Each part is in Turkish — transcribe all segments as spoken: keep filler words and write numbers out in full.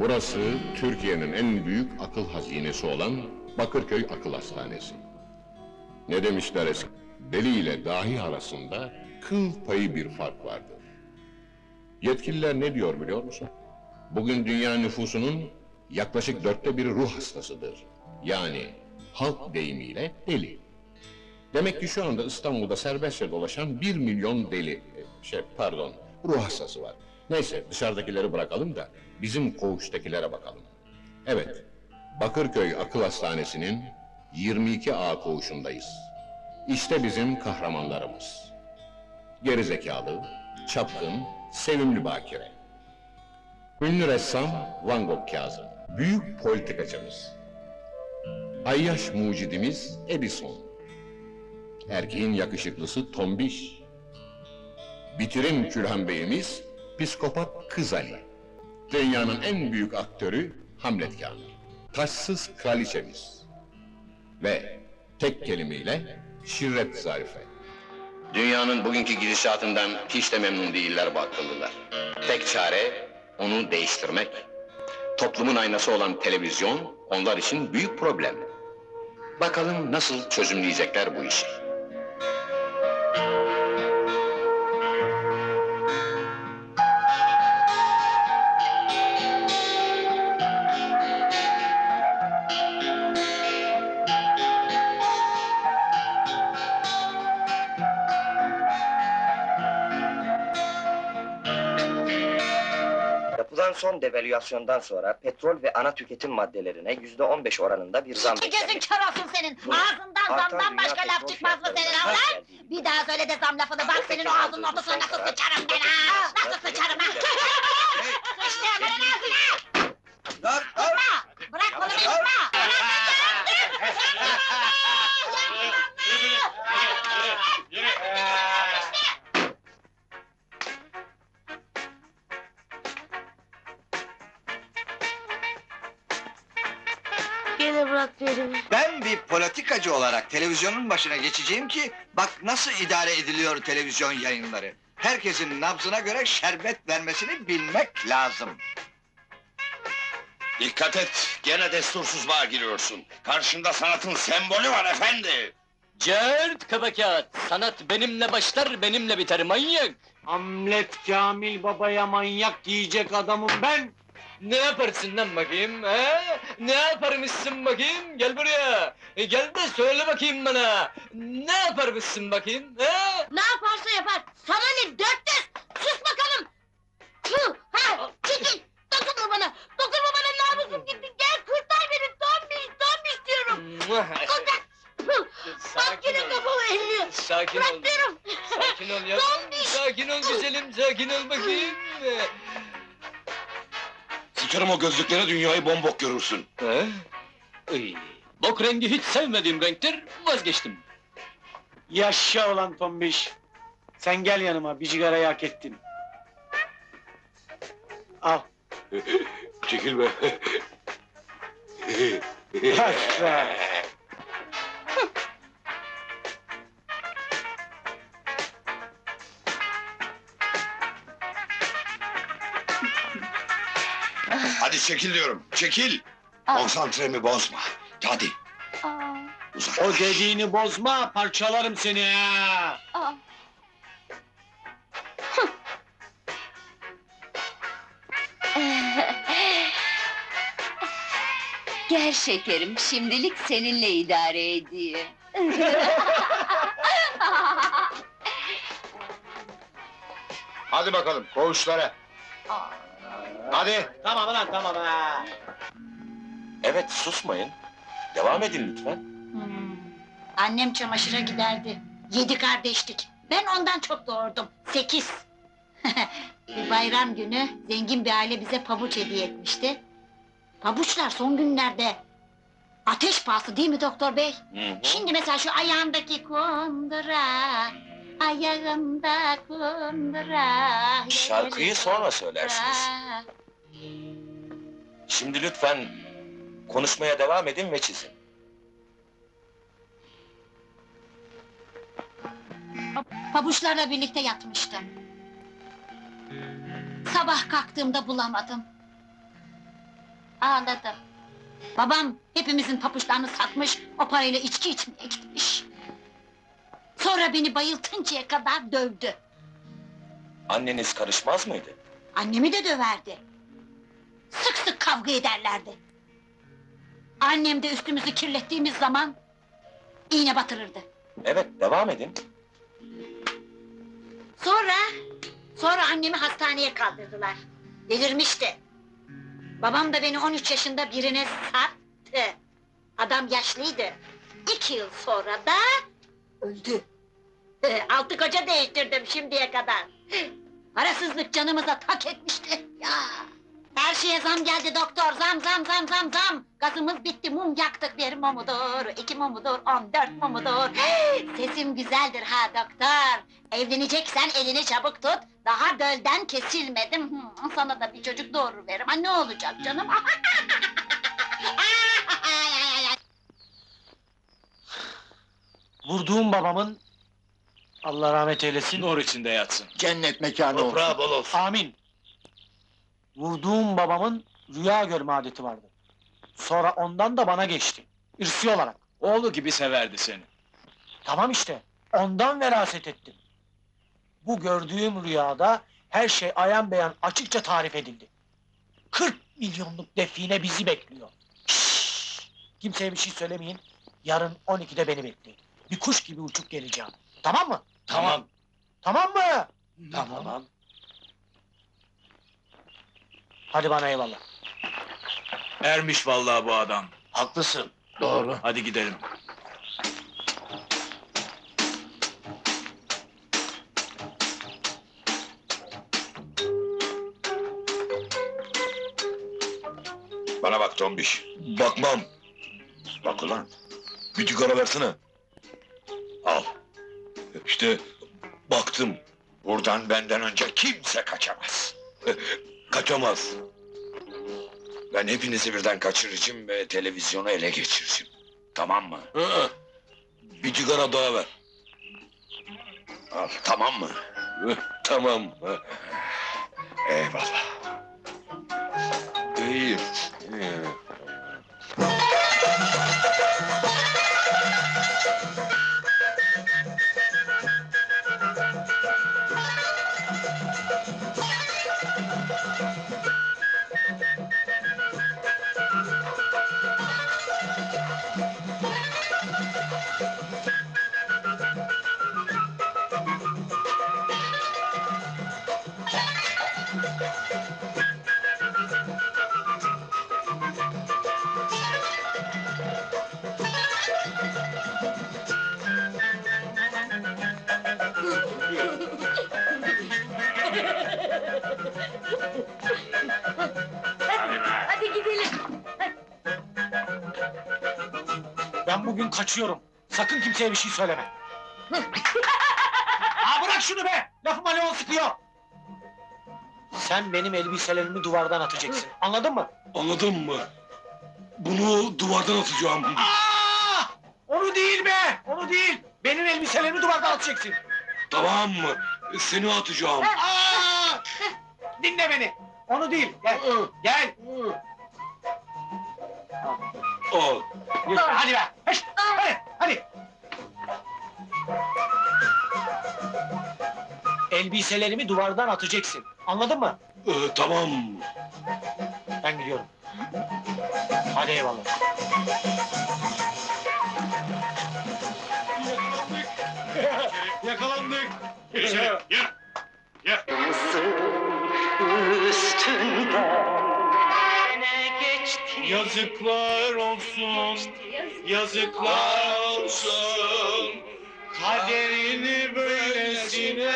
Burası Türkiye'nin en büyük akıl hazinesi olan Bakırköy Akıl Hastanesi. Ne demişler eski? Deli ile dahi arasında kıl payı bir fark vardır. Yetkililer ne diyor biliyor musun? Bugün dünya nüfusunun yaklaşık dörtte biri ruh hastasıdır. Yani halk deyimiyle deli. Demek ki şu anda İstanbul'da serbestçe dolaşan bir milyon deli, şey pardon, ruh hastası var. Neyse, dışarıdakileri bırakalım da bizim koğuştakilere bakalım. Evet, Bakırköy Akıl Hastanesi'nin yirmi iki A koğuşundayız. İşte bizim kahramanlarımız. Gerizekalı, çapkın, sevimli bakire. Ünlü ressam Van Gogh Kazım. Büyük politikacımız. Ayyaş mucidimiz Edison. Erkeğin yakışıklısı Tombiş. Bitirin Külhan Bey'imiz psikopat Kız Ali. Dünyanın en büyük aktörü Hamlet Kâhı. Taşsız kraliçemiz. Ve tek kelimeyle Şirret Zarife. Dünyanın bugünkü gidişatından hiç de memnun değiller bu akıllılar. Tek çare onu değiştirmek. Toplumun aynası olan televizyon onlar için büyük problem. Bakalım nasıl çözümleyecekler bu işi. Son devalüasyondan sonra petrol ve ana tüketim maddelerine yüzde on beş oranında bir zam beklenir. Gözün kör olsun senin! Dur. Ağzından artan zamdan başka laf çıkmaz mı senin avlar? Bir daha söyle de zam lafını, bak senin o ağzının ortasına nasıl sıçarım ben ha! Nasıl sıçarım ha! Sıçtığım benim ağzına! Dur! Durma! Bırak bunu beni, durma! Ben bir politikacı olarak televizyonun başına geçeceğim ki bak nasıl idare ediliyor televizyon yayınları. Herkesin nabzına göre şerbet vermesini bilmek lazım. Dikkat et, gene destursuzluğa giriyorsun. Karşında sanatın sembolü var efendi. Cert kabakât, sanat benimle başlar benimle biter manyak. Hamlet Kamil Baba'ya manyak diyecek adamım ben. Ne yaparsın lan bakayım, he? Ne yaparmışsın bakayım, gel buraya! E gel de söyle bakayım bana! Ne yaparmışsın bakayım, he? Ne yaparsa yapar, sana ne dört yüz! Sus bakalım! Tüh, ha, çekil! Dokunma bana, dokunma bana, namusum gitti, gel kurtar beni, tombiş, tombiş diyorum! Kurtar! Bak yine kafamı elliyor! Sakin ol! Sakin ol yavrum, sakin ol güzelim, sakin ol bakayım! Sıçarım o gözlüklere, dünyayı bombok görürsün. He? Iy, bok rengi hiç sevmediğim renktir, vazgeçtim. Yaşa ulan Tombiş! Sen gel yanıma, bir cigarayı hak ettin. Al! Çekil be! Yaşa! Hadi çekil diyorum, çekil! Aa. Konsantremi bozma, hadi! Aa. Uzaklaş! O dediğini bozma, parçalarım seni ya! Aa. Gel şekerim, şimdilik seninle idare edeyim. Hadi bakalım, koğuşlara! Aa. Hadi! Tamam lan, tamam ha! Evet, susmayın. Devam edin lütfen. Hmm. Annem çamaşıra giderdi. Yedi kardeştik. Ben ondan çok doğurdum. Sekiz! Bir bayram günü, zengin bir aile bize pabuç hediye etmişti. Pabuçlar son günlerde... Ateş pahası değil mi doktor bey? Hı hı. Şimdi mesela şu ayağındaki kundura... Ayağımda kundura... Şarkıyı sonra söylersiniz. Şimdi lütfen konuşmaya devam edin ve çizin. Pabuçlarla birlikte yatmıştım. Sabah kalktığımda bulamadım. Ağladım. Babam hepimizin papuçlarını satmış, o parayla içki içmeye gitmiş. Sonra beni bayıltıncaya kadar dövdü. Anneniz karışmaz mıydı? Annemi de döverdi. Sık sık kavga ederlerdi. Annem de üstümüzü kirlettiğimiz zaman iğne batırırdı. Evet, devam edin. Sonra, sonra annemi hastaneye kaldırdılar. Delirmişti. Babam da beni on üç yaşında birine sattı. Adam yaşlıydı. İki yıl sonra da öldü. Altı koca değiştirdim şimdiye kadar. Parasızlık canımıza tak etmişti. Ya. Her şeye zam geldi doktor, zam zam zam zam zam! Gazımız bitti, mum yaktık, bir mumudur, iki mumudur, on dört mumudur! Sesim güzeldir ha doktor! Evleneceksen elini çabuk tut, daha dölden kesilmedim! Sana da bir çocuk doğuruverim, ha ne olacak canım? Vurduğum babamın, Allah rahmet eylesin, nur içinde yatsın! Cennet mekânı olsun! Toprağı bol olsun! Amin! Vurduğum babamın rüya görme adeti vardı. Sonra ondan da bana geçti, irsi olarak. Oğlu gibi severdi seni. Tamam işte, ondan veraset ettim. Bu gördüğüm rüyada her şey ayan beyan açıkça tarif edildi. kırk milyonluk define bizi bekliyor. Şşş! Kimseye bir şey söylemeyin, yarın on ikide beni bekleyin. Bir kuş gibi uçup geleceğim, tamam mı? Tamam. Tamam mı? Tamam. Tamam. Hadi bana eyvallah. Ermiş vallahi bu adam. Haklısın. Doğru. Hadi gidelim. Bana bak Tombiş. Bakmam. Bak ulan. Bir sigara versene. Al. İşte baktım. Buradan benden önce kimse kaçamaz. Kaçamaz. Ben hepinizi birden kaçıracağım ve televizyonu ele geçireceğim. Tamam mı? Hı-hı. Bir sigara daha ver. Al, tamam mı? Tamam. Eyvallah. İyi. Bugün kaçıyorum. Sakın kimseye bir şey söyleme. Aa, bırak şunu be! Lafıma ne ol sıkıyor! Sen benim elbiselerimi duvardan atacaksın. Anladın mı? Anladın mı? Bunu duvardan atacağım. Aa! Onu değil be! Onu değil! Benim elbiselerimi duvardan atacaksın. Tamam mı? Seni atacağım. Aa! Dinle beni! Onu değil! Gel! Gel! Ol. Hadi be! Hadi! Hadi! Elbiselerimi duvardan atacaksın, anladın mı? Ee, tamam! Ben gidiyorum. Hadi eyvallah! Yakalandık! Yakalandık! Yürü! Yürü! Yürü! Üstünden yazıklar olsun, yazıklar olsun, kaderini böylesine,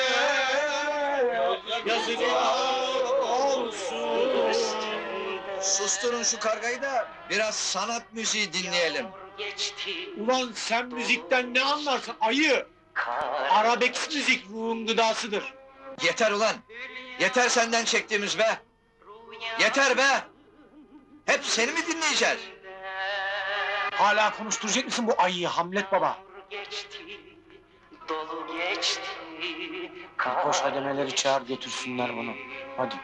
yazıklar olsun. Susturun şu kargayı da biraz sanat müziği dinleyelim. Ulan sen müzikten ne anlarsın ayı? Arabesk müzik ruhun gıdasıdır. Yeter ulan, yeter senden çektiğimiz be! Yeter be! Hep seni mi dinleyeceğiz? Hala konuşturacak mısın bu ayıyı Hamlet baba? Koş hademeleri çağır getirsinler bunu. Hadi.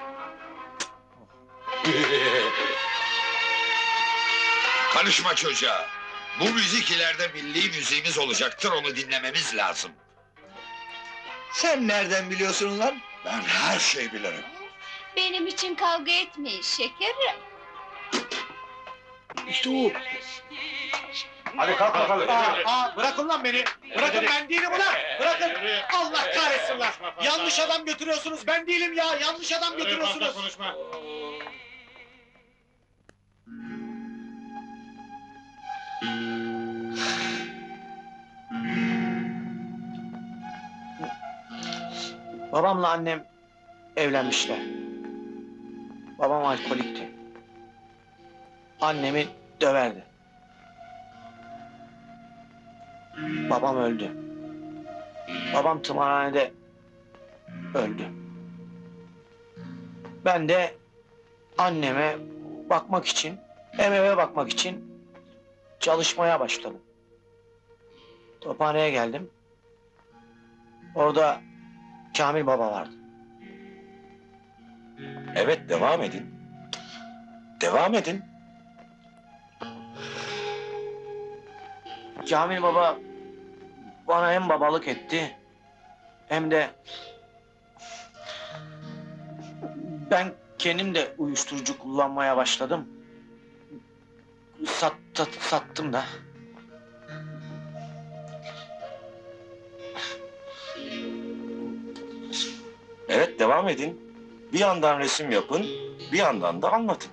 Karışma çocuğa. Bu müzik ileride milli müziğimiz olacaktır, onu dinlememiz lazım. Sen nereden biliyorsun lan? Ben her şeyi bilirim. Benim için kavga etmeyin şekerim. İşte o. Hadi kalk bakalım. Aa, aa, bırakın lan beni. Bırakın, ben değilim ulan. Bırakın. Allah kahretsin lan. Yanlış adam götürüyorsunuz. Ben değilim ya. Yanlış adam götürüyorsunuz. Konuşma. Babamla annem evlenmişler. Babam alkolikti. Annemi döverdi. Babam öldü. Babam tımarhanede öldü. Ben de anneme bakmak için, eve bakmak için çalışmaya başladım. Tophane'ye geldim. Orada Kamil Baba vardı. Evet, devam edin. Devam edin. Kamil Baba bana hem babalık etti, hem de ben kendim de uyuşturucu kullanmaya başladım. Sat, sat, sattım da. Evet, devam edin. Bir yandan resim yapın, bir yandan da anlatın.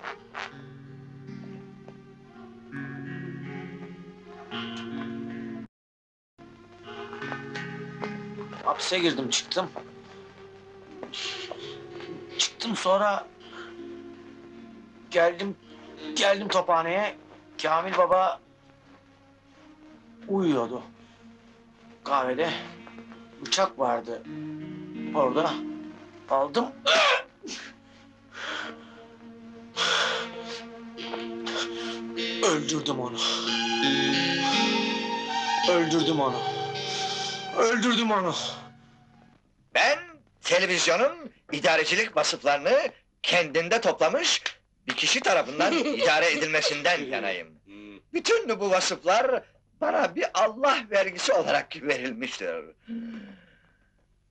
Hapse girdim, çıktım. Çıktım sonra... Geldim, geldim Tophane'ye. Kamil Baba... Uyuyordu. Kahvede. Bıçak vardı. Orada. Aldım. Öldürdüm onu. Öldürdüm onu. Öldürdüm onu. Ben televizyonun idarecilik vasıflarını kendinde toplamış bir kişi tarafından idare edilmesinden yanayım. Bütün bu vasıflar bana bir Allah vergisi olarak verilmiştir.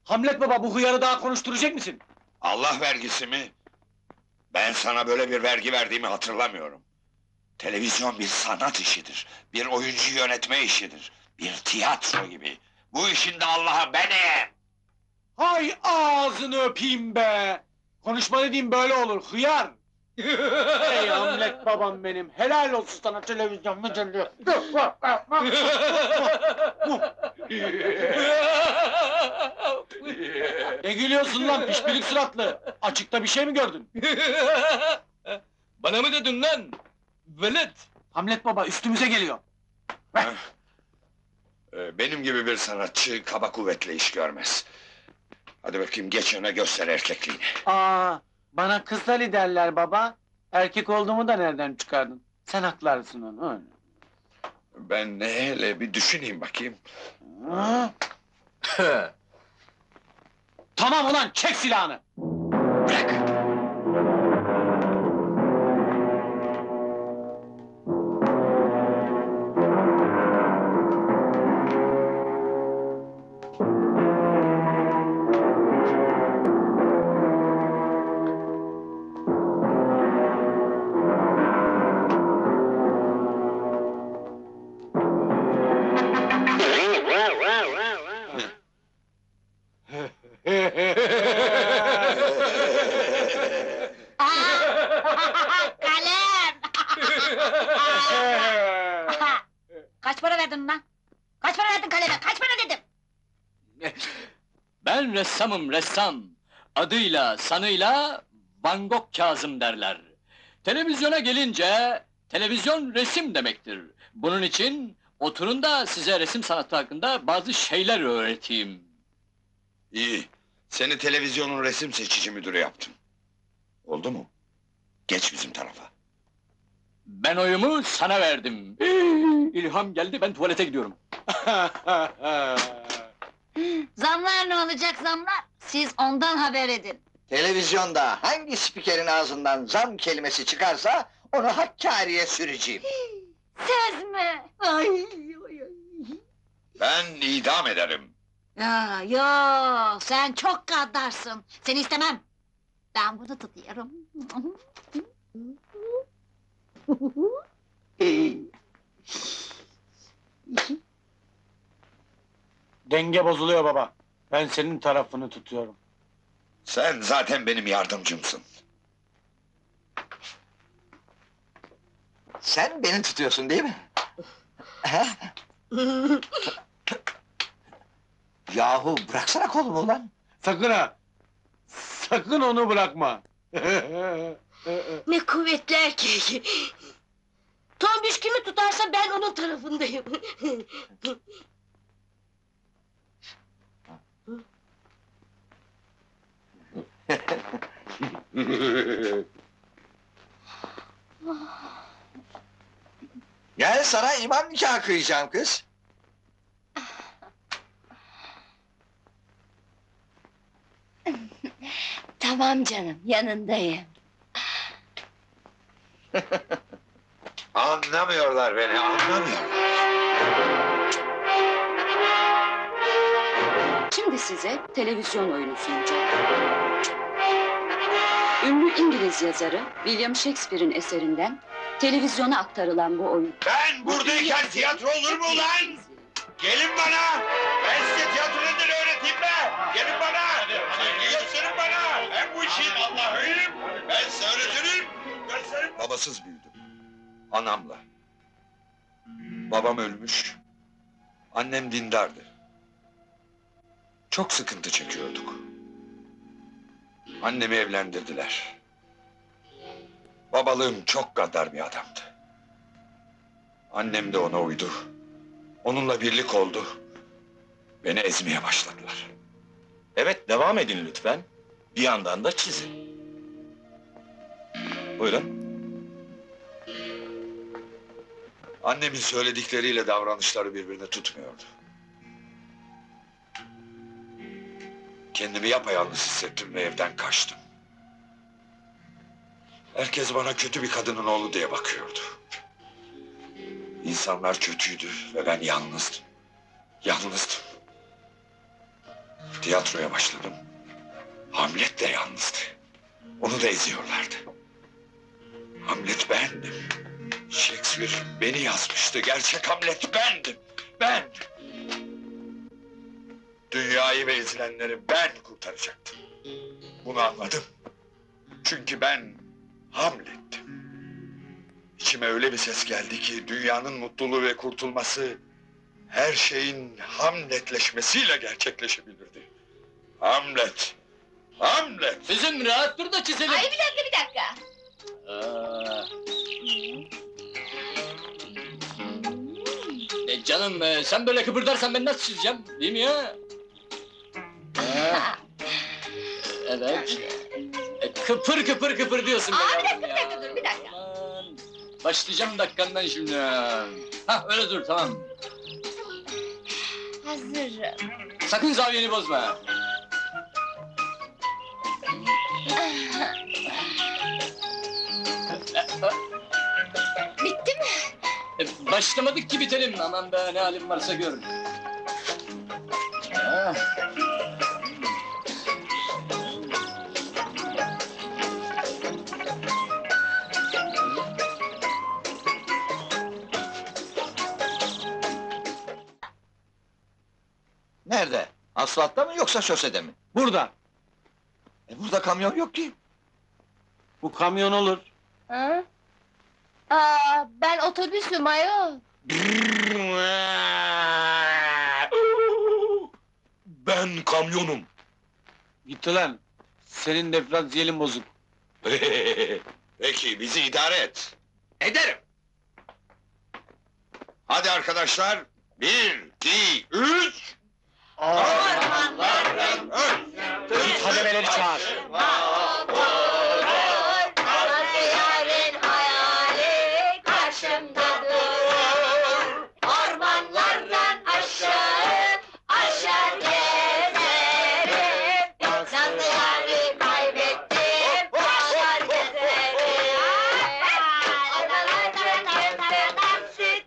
Hamlet Baba, bu hıyarı daha konuşturacak mısın? Allah vergisi mi? Ben sana böyle bir vergi verdiğimi hatırlamıyorum. Televizyon bir sanat işidir, bir oyuncu yönetme işidir, bir tiyatro gibi. Bu işin de Allah'a ben eğer! Hay ağzını öpeyim be! Konuşma dediğim böyle olur, hıyar! Ey Hamlet Babam benim, helal olsun sana televizyon müdürlüğü! Ne gülüyorsun lan pişpirik suratlı? Açıkta bir şey mi gördün? Bana mı dedin lan? Velet! Hamlet Baba üstümüze geliyor! Benim gibi bir sanatçı kaba kuvvetle iş görmez. Hadi bakayım geç öne, göster erkekliğini. Aa, bana kız da liderler baba. Erkek olduğumu da nereden çıkardın? Sen haklarsın onu. Öyle. Ben ne hele bir düşüneyim bakayım. Tamam ulan, çek silahını! Bırak! Ressamım ressam, adıyla sanıyla Van Gogh Kazım derler. Televizyona gelince, televizyon resim demektir. Bunun için oturun da size resim sanatı hakkında bazı şeyler öğreteyim. İyi, seni televizyonun resim seçici müdürü yaptım. Oldu mu? Geç bizim tarafa. Ben oyumu sana verdim. İlham geldi, ben tuvalete gidiyorum. Zamlar ne olacak zamlar? Siz ondan haber edin. Televizyonda hangi spikerin ağzından zam kelimesi çıkarsa onu Hakkari'ye süreceğim. Siz mi? Ay, ay, ay. Ben idam ederim. Ya, yo, sen çok gaddarsın. Seni istemem. Ben bunu tutuyorum. Denge bozuluyor baba. Ben senin tarafını tutuyorum. Sen zaten benim yardımcımsın. Sen beni tutuyorsun değil mi? Yahu bıraksana kolumu ulan! Sakın ha! Sakın onu bırakma! Ne kuvvetli erkek! Tombiş kimi tutarsa ben onun tarafındayım! Gel sana imam nikahı kıyacağım kız! Tamam canım, yanındayım. Anlamıyorlar beni, anlamıyorlar! Şimdi size televizyon oyunu sunacağım. Ünlü İngiliz yazarı William Shakespeare'in eserinden televizyona aktarılan bu oyun. Ben buradayken tiyatro olur mu ulan? Gelin bana! Ben size tiyatro nedir öğreteyim be! Gelin bana! Gösterin bana! Ben bu işin Allah'ıyım! Ben size öğretirim! Gösterin! Babasız büyüdüm. Anamla. Babam ölmüş. Annem dindardı. Çok sıkıntı çekiyorduk. Annemi evlendirdiler. Babalığım çok gaddar bir adamdı. Annem de ona uydu. Onunla birlik oldu. Beni ezmeye başladılar. Evet, devam edin lütfen. Bir yandan da çizin. Buyurun. Annemin söyledikleriyle davranışları birbirini tutmuyordu. Kendimi yapayalnız hissettim ve evden kaçtım. Herkes bana kötü bir kadının oğlu diye bakıyordu. İnsanlar kötüydü ve ben yalnızdım. Yalnızdım. Tiyatroya başladım. Hamlet de yalnızdı. Onu da eziyorlardı. Hamlet bendim. Shakespeare beni yazmıştı. Gerçek Hamlet bendim. Ben! Dünyayı ve ezilenleri ben kurtaracaktım. Bunu anladım. Çünkü ben Hamlet'tim. İçime öyle bir ses geldi ki dünyanın mutluluğu ve kurtulması her şeyin Hamletleşmesiyle gerçekleşebilirdi. Hamlet! Hamlet! Bizim rahat dur da çizelim! Ay bir dakika, bir dakika! Aa. E canım, e, sen böyle kıpırdarsan ben nasıl çizeceğim, değil mi ya? Ha. Evet. E, kıpır kıpır kıpır diyorsun. Aa, bir dakika, bir dakika dur, bir dakika! Aman. Başlayacağım dakikandan şimdi. Hah, öyle dur, tamam. Hazırım. Sakın zaviyeni bozma! Bitti mi? Başlamadık ki bitelim, aman be, ne halim varsa gör! Nerede? Asfaltta mı yoksa şosede mi? Burada! E burada kamyon yok ki! Bu kamyon olur! Ha? Aa, ben otobüsüm ayol! Ben kamyonum! Git lan! Senin diferansiyelin bozuk! Peki, bizi idare et! Ederim! Hadi arkadaşlar! Bir, iki, üç! Ormanların ötesi hademeleri çağır! Yarın hayali karşımda durur! Ormanlardan aşağı, aşağı gezerim! Nazlı yarı kaybettim, dağlar gezerim! Ormanlardan aşağı, aşağı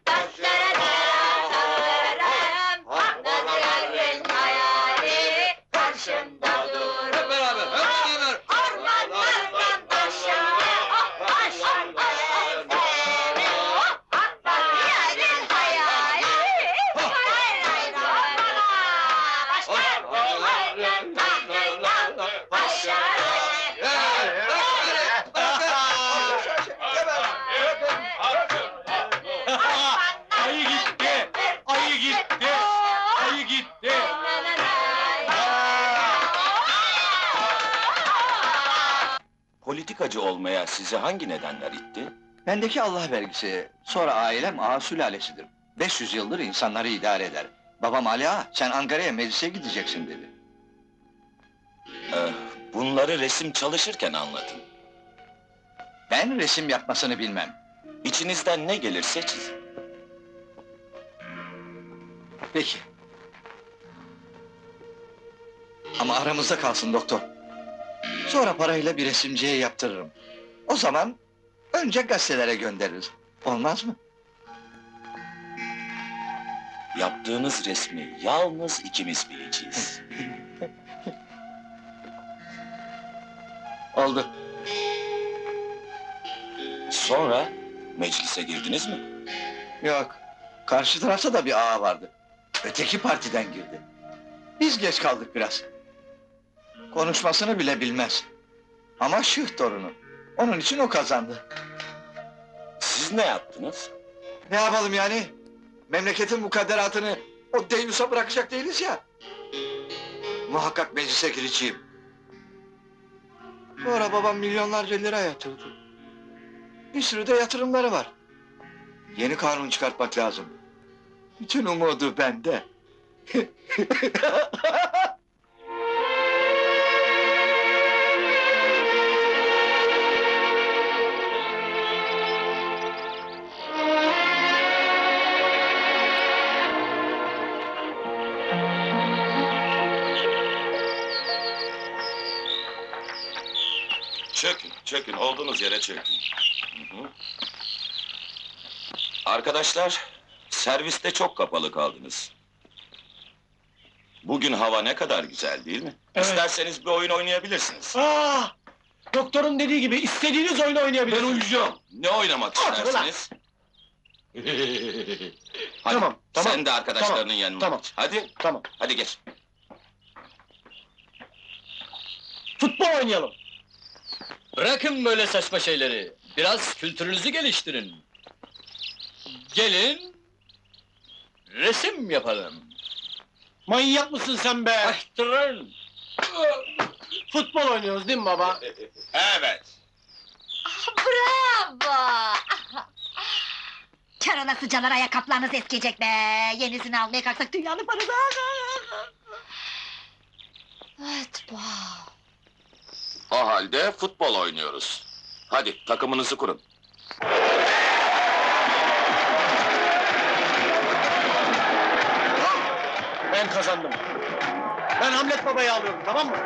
olmaya sizi hangi nedenler itti? Bendeki Allah vergisi, sonra ailem ağa sülalesidir. beş yüz yıldır insanları idare eder. Babam Ali ağa, sen Ankara'ya meclise gideceksin dedi. Ee, bunları resim çalışırken anlatın. Ben resim yapmasını bilmem. İçinizden ne gelirse çizin. Peki. Ama aramızda kalsın doktor. Sonra parayla bir resimciye yaptırırım. O zaman önce gazetelere göndeririz. Olmaz mı? Yaptığınız resmi yalnız ikimiz bileceğiz. Oldu. Sonra meclise girdiniz mi? Yok. Karşı tarafta da bir ağa vardı. Öteki partiden girdi. Biz geç kaldık biraz. Konuşmasını bile bilmez. Ama şıh torunu. Onun için o kazandı. Siz ne yaptınız? Ne yapalım yani? Memleketin mukadderatını o deyyusa bırakacak değiliz ya. Muhakkak meclise gireceğim. Bu ara babam milyonlarca lira yatırdı. Bir sürü de yatırımları var. Yeni kanun çıkartmak lazım. Bütün umudu bende. Çökün, çökün. Olduğunuz yere çökün. Hı hı. Arkadaşlar, serviste çok kapalı kaldınız. Bugün hava ne kadar güzel değil mi? Evet. İsterseniz bir oyun oynayabilirsiniz. Aa! Doktorun dediği gibi istediğiniz oyunu oynayabilirsiniz. Ben uyuyacağım. Ne oynamak Orada istersiniz? Hadi, tamam, tamam. Sen de arkadaşlarının tamam, yanına. Tamam. Hadi. Tamam. Hadi geç. Futbol oynayalım. Bırakın böyle saçma şeyleri. Biraz kültürünüzü geliştirin. Gelin, resim yapalım. Manyak mısın sen be? Açtırın! Futbol oynuyoruz değil mi baba? Evet! Bravo! Kâr anasıcalar ayakkabılarınızı eskiyecek be! Yenisini almaya kalksak dünyanın parası! Evet, wow! O halde futbol oynuyoruz. Hadi, takımınızı kurun. Ben kazandım. Ben Hamlet babayı alıyorum, tamam mı?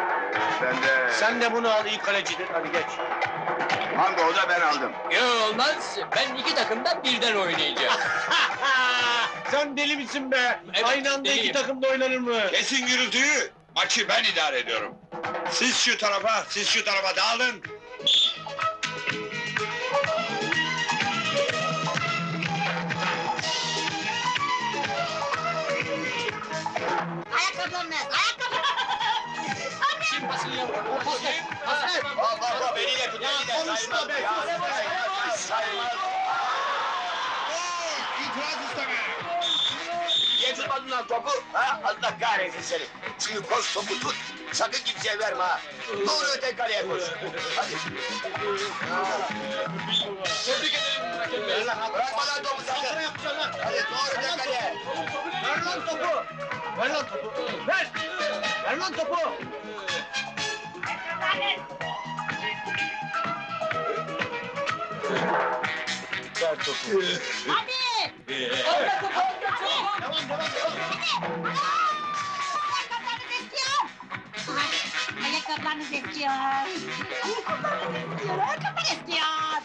Sen de... Sen de bunu al, iyi kalecidir, hadi geç. Hangi o da ben aldım. Yo, olmaz, ben iki takımdan birden oynayacağım. Sen deli misin be? Evet, aynı anda deliyim. İki takımda oynanır mı? Kesin gürültüyü, maçı ben idare ediyorum. Siz şu tarafa, siz şu tarafa dağılın! Ayakkabınız, ayakkabınız! Şimdi basın ya! Basın! Basın! Beni de tut, beni de! Konuşma be! İtiraz isteme! Getirmadın lan topu, ha? Allah kahretsin seni! Şimdi koş topu tut! Sakın kimseye verme ha! Doğru öte kaleye koş! Hadi! Tebrik ederim! Bırakma lan topu sakın! Hadi doğru öte kaleye! Ver lan topu! Ver lan topu! Ver! Ver lan topu! Ver topu! Hadi! Orada topu! Tamam, tamam, tamam! Ayakkabılarınız eskiyor! Ayakkabılarınız eskiyor! Ayakkabılar eskiyor!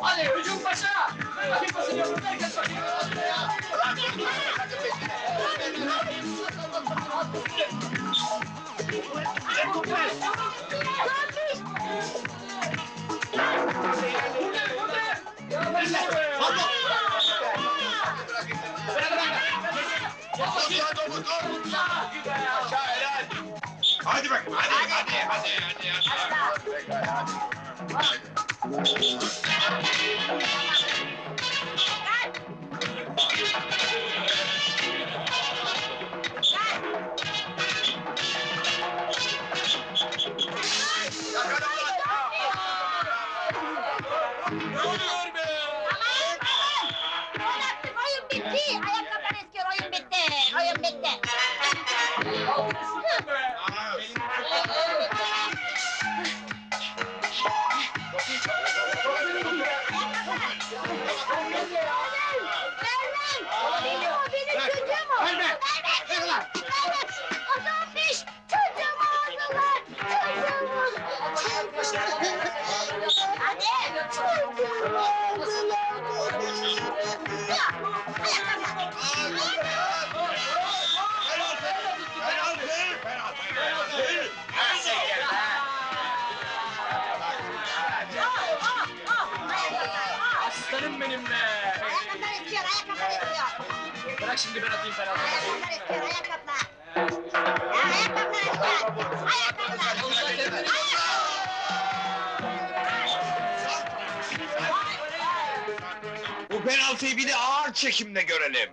Hadi hücum paşa! Hadi paşa yapın, herkes paşa! Hadi bakayım, hadi, hadi, hadi, hadi, hadi, hadi, hadi. Dur be! Aman aman! Son artık, oyun bitti! Ayakkabılar eskiyor, oyun bitti! Oyun bitti! Aslanım benim be! Ayakkabılar eskiyor, ayakkabılar eskiyor! Bırak şimdi ben atayım penaltı! Ayakkabılar eskiyor, ayakkabılar! Ayakkabılar eskiyor! Ayakkabılar eskiyor! Bu penaltıyı bir de ağır çekimle görelim!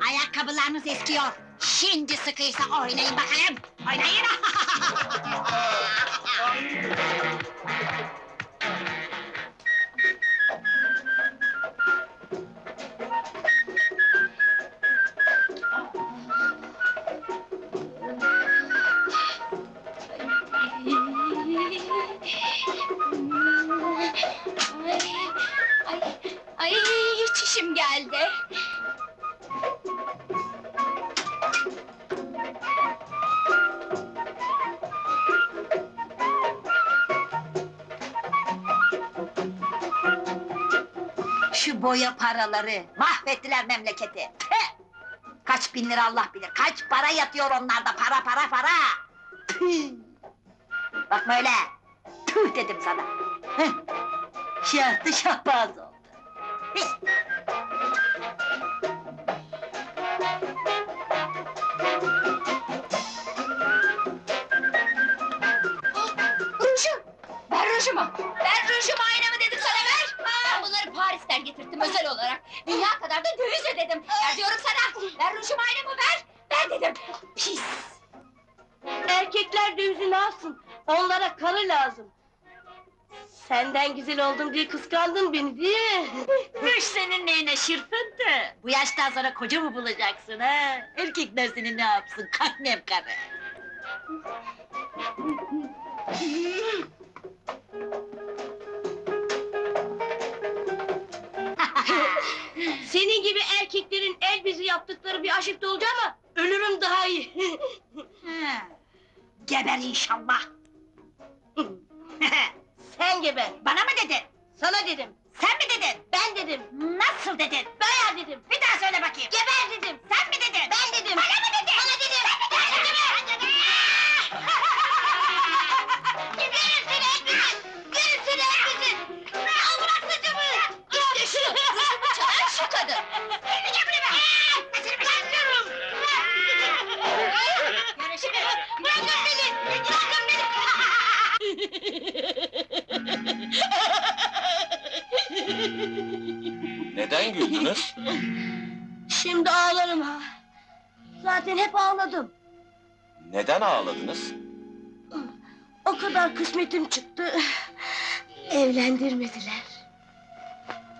Ayakkabılarınız eskiyor. Şimdi sıkıysa oynayın bakalım. Oynayın. Ay, ay, ay, çişim geldi. Boya paraları, mahvettiler memleketi! Püh! Kaç bin lira Allah bilir, kaç para yatıyor onlarda, para para para! Püh! Bakma öyle! Püh dedim sana! Hıh! Şahtı şahbaz oldu! Püh! Rujum! Ver rujumu! Ver rujumu aynamı dedim sana, ver! Ben bunları Paris'ten getirttim özel olarak. Dünya kadar da döviz ödedim. Ver diyorum sana! Ver rujum aynamı ver! Ver dedim! Pis! Erkekler dövizi ne yapsın? Onlara karı lazım. Senden güzel oldum diye kıskandın beni değil mi? Ruj senin neyine şırfıntı? Bu yaştan sonra koca mı bulacaksın ha? Erkekler seni ne yapsın? Kahnem karı! Senin gibi erkeklerin el bizi yaptıkları bir aşıkta olacak ama ölürüm daha iyi. Ha, geber inşallah. Sen geber. Bana mı dedin? Sana dedim. Sen mi dedin? Ben dedim. Nasıl dedin? Bayağı dedim. Bir daha söyle bakayım. Geber dedim. Sen mi dedin? Ben dedim. Bana mı dedin? Bana dedim. Sen mi dedin? Ben dedim. Geberin seni ekmek! Geberin seni ekmesin! Avrat saçımı! İşte şu! Rujumu çalan şu kadın! Gel buraya bak! Ben seni başlıyorum! Görüşürüz! Bırakın beni! Bırakın beni! Neden güldünüz? Şimdi ağlarım ha! Zaten hep ağladım! Neden ağladınız? O kadar kısmetim çıktı, evlendirmediler.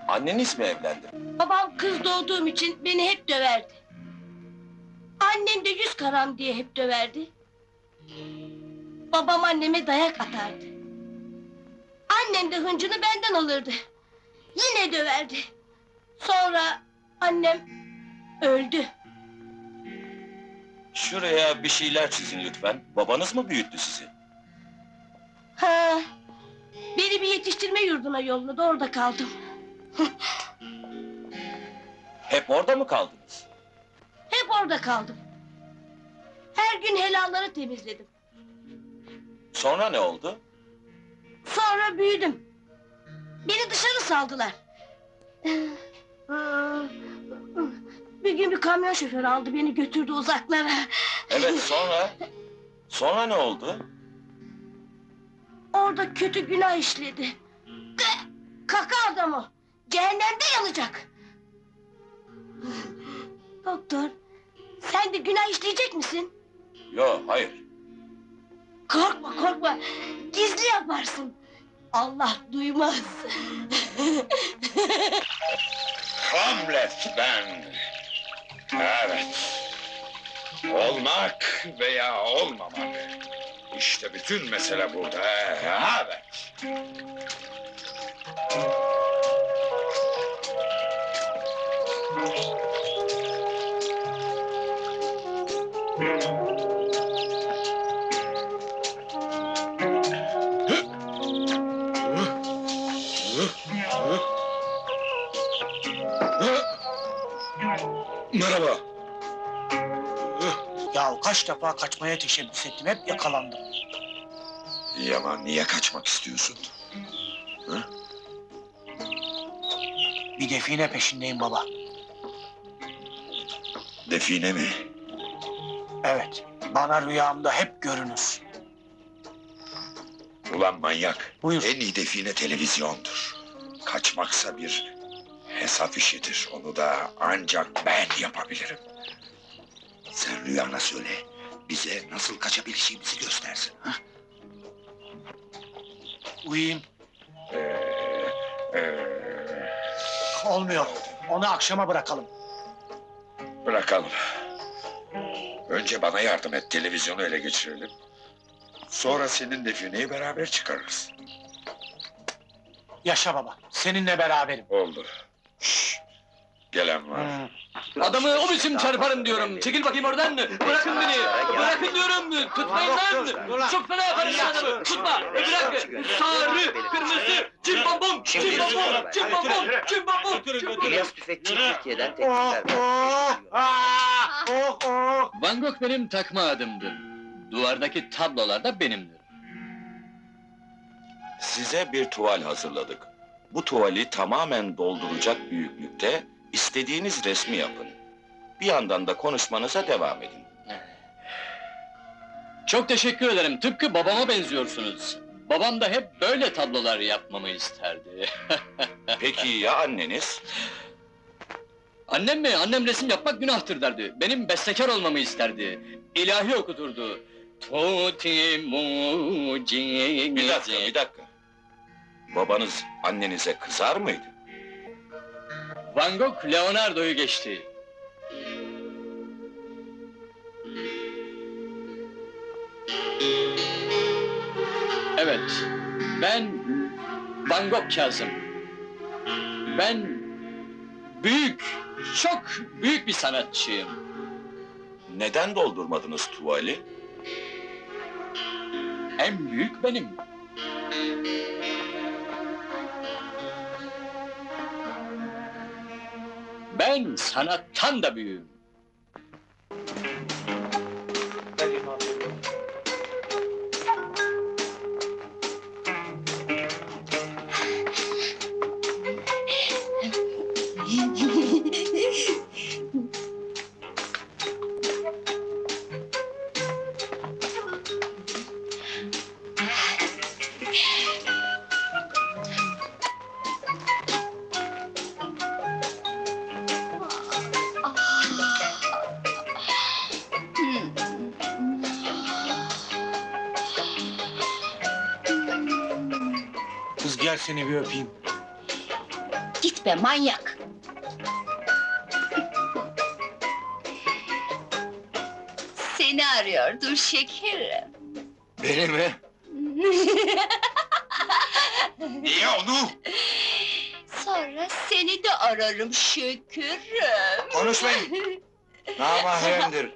Anneniz mi evlendi? Babam kız doğduğum için beni hep döverdi. Annem de yüz karam diye hep döverdi. Babam anneme dayak atardı. Annem de hıncını benden alırdı. Yine döverdi. Sonra annem öldü. Şuraya bir şeyler çizin lütfen. Babanız mı büyüttü sizi? Ha, beni bir yetiştirme yurduna yolladı, orada kaldım. Hep orada mı kaldınız? Hep orada kaldım. Her gün helalları temizledim. Sonra ne oldu? Sonra büyüdüm. Beni dışarı saldılar. Bir gün bir kamyon şoförü aldı beni, götürdü uzaklara. Evet, sonra? Sonra ne oldu? Orada kötü günah işledi. Kaka adamı! Cehennemde yanacak! Doktor, sen de günah işleyecek misin? Yok, hayır. Korkma, korkma! Gizli yaparsın! Allah duymaz! Hamlet ben! Evet! Olmak veya olmamak! İşte bütün mesele burada! Evet! Merhaba! Ya kaç defa kaçmaya teşebbüs ettim, hep yakalandım. İyi ama niye kaçmak istiyorsun? Hı? Bir define peşindeyim baba. Define mi? Evet, bana rüyamda hep görünür. Ulan manyak! Buyur. En iyi define televizyondur. Kaçmaksa bir hesap işidir, onu da ancak ben yapabilirim. Sen rüyana söyle, bize nasıl kaçabileceğimizi göstersin, ha? Uyuyayım. Ee, ee... Olmuyor, onu akşama bırakalım. Bırakalım. Önce bana yardım et, televizyonu ele geçirelim. Sonra senin defineyi beraber çıkarırız. Yaşa baba, seninle beraberim. Oldu. Şşş! Gelen var. Hmm. Adamı o biçim çarparım diyorum, çekil bakayım oradan! Bırakın beni! Bırakın diyorum! Tutmayın lan! Çok fena yaparım adamı! Tutma! Bırak! Sarı, kırmızı, çim bom bom! Çim bom bom! Çim bom bom! Çim bom bom! İlyas Tüfekçi Türkiye'den teklifler var. Van Gogh benim takma adımdır. Duvardaki tablolar da benimdir. Size bir tuval hazırladık. Bu tuvali tamamen dolduracak büyüklükte istediğiniz resmi yapın. Bir yandan da konuşmanıza devam edin. Çok teşekkür ederim. Tıpkı babama benziyorsunuz. Babam da hep böyle tablolar yapmamı isterdi. Peki ya anneniz? Annem mi? Annem resim yapmak günahtır derdi. Benim bestekar olmamı isterdi. İlahi okuturdu. Bir dakika, bir dakika. Babanız annenize kızar mıydı? Van Gogh Leonardo'yu geçti. Evet, ben Van Gogh Kazım. Ben büyük, çok büyük bir sanatçıyım. Neden doldurmadınız tuvali? En büyük benim. Ben sanattan da büyüğüm. Gel seni bir öpeyim. Git be manyak! Seni arıyordur şekerim. Beni mi? Niye onu? Sonra seni de ararım şekerim. Konuşmayın! Namahremdir.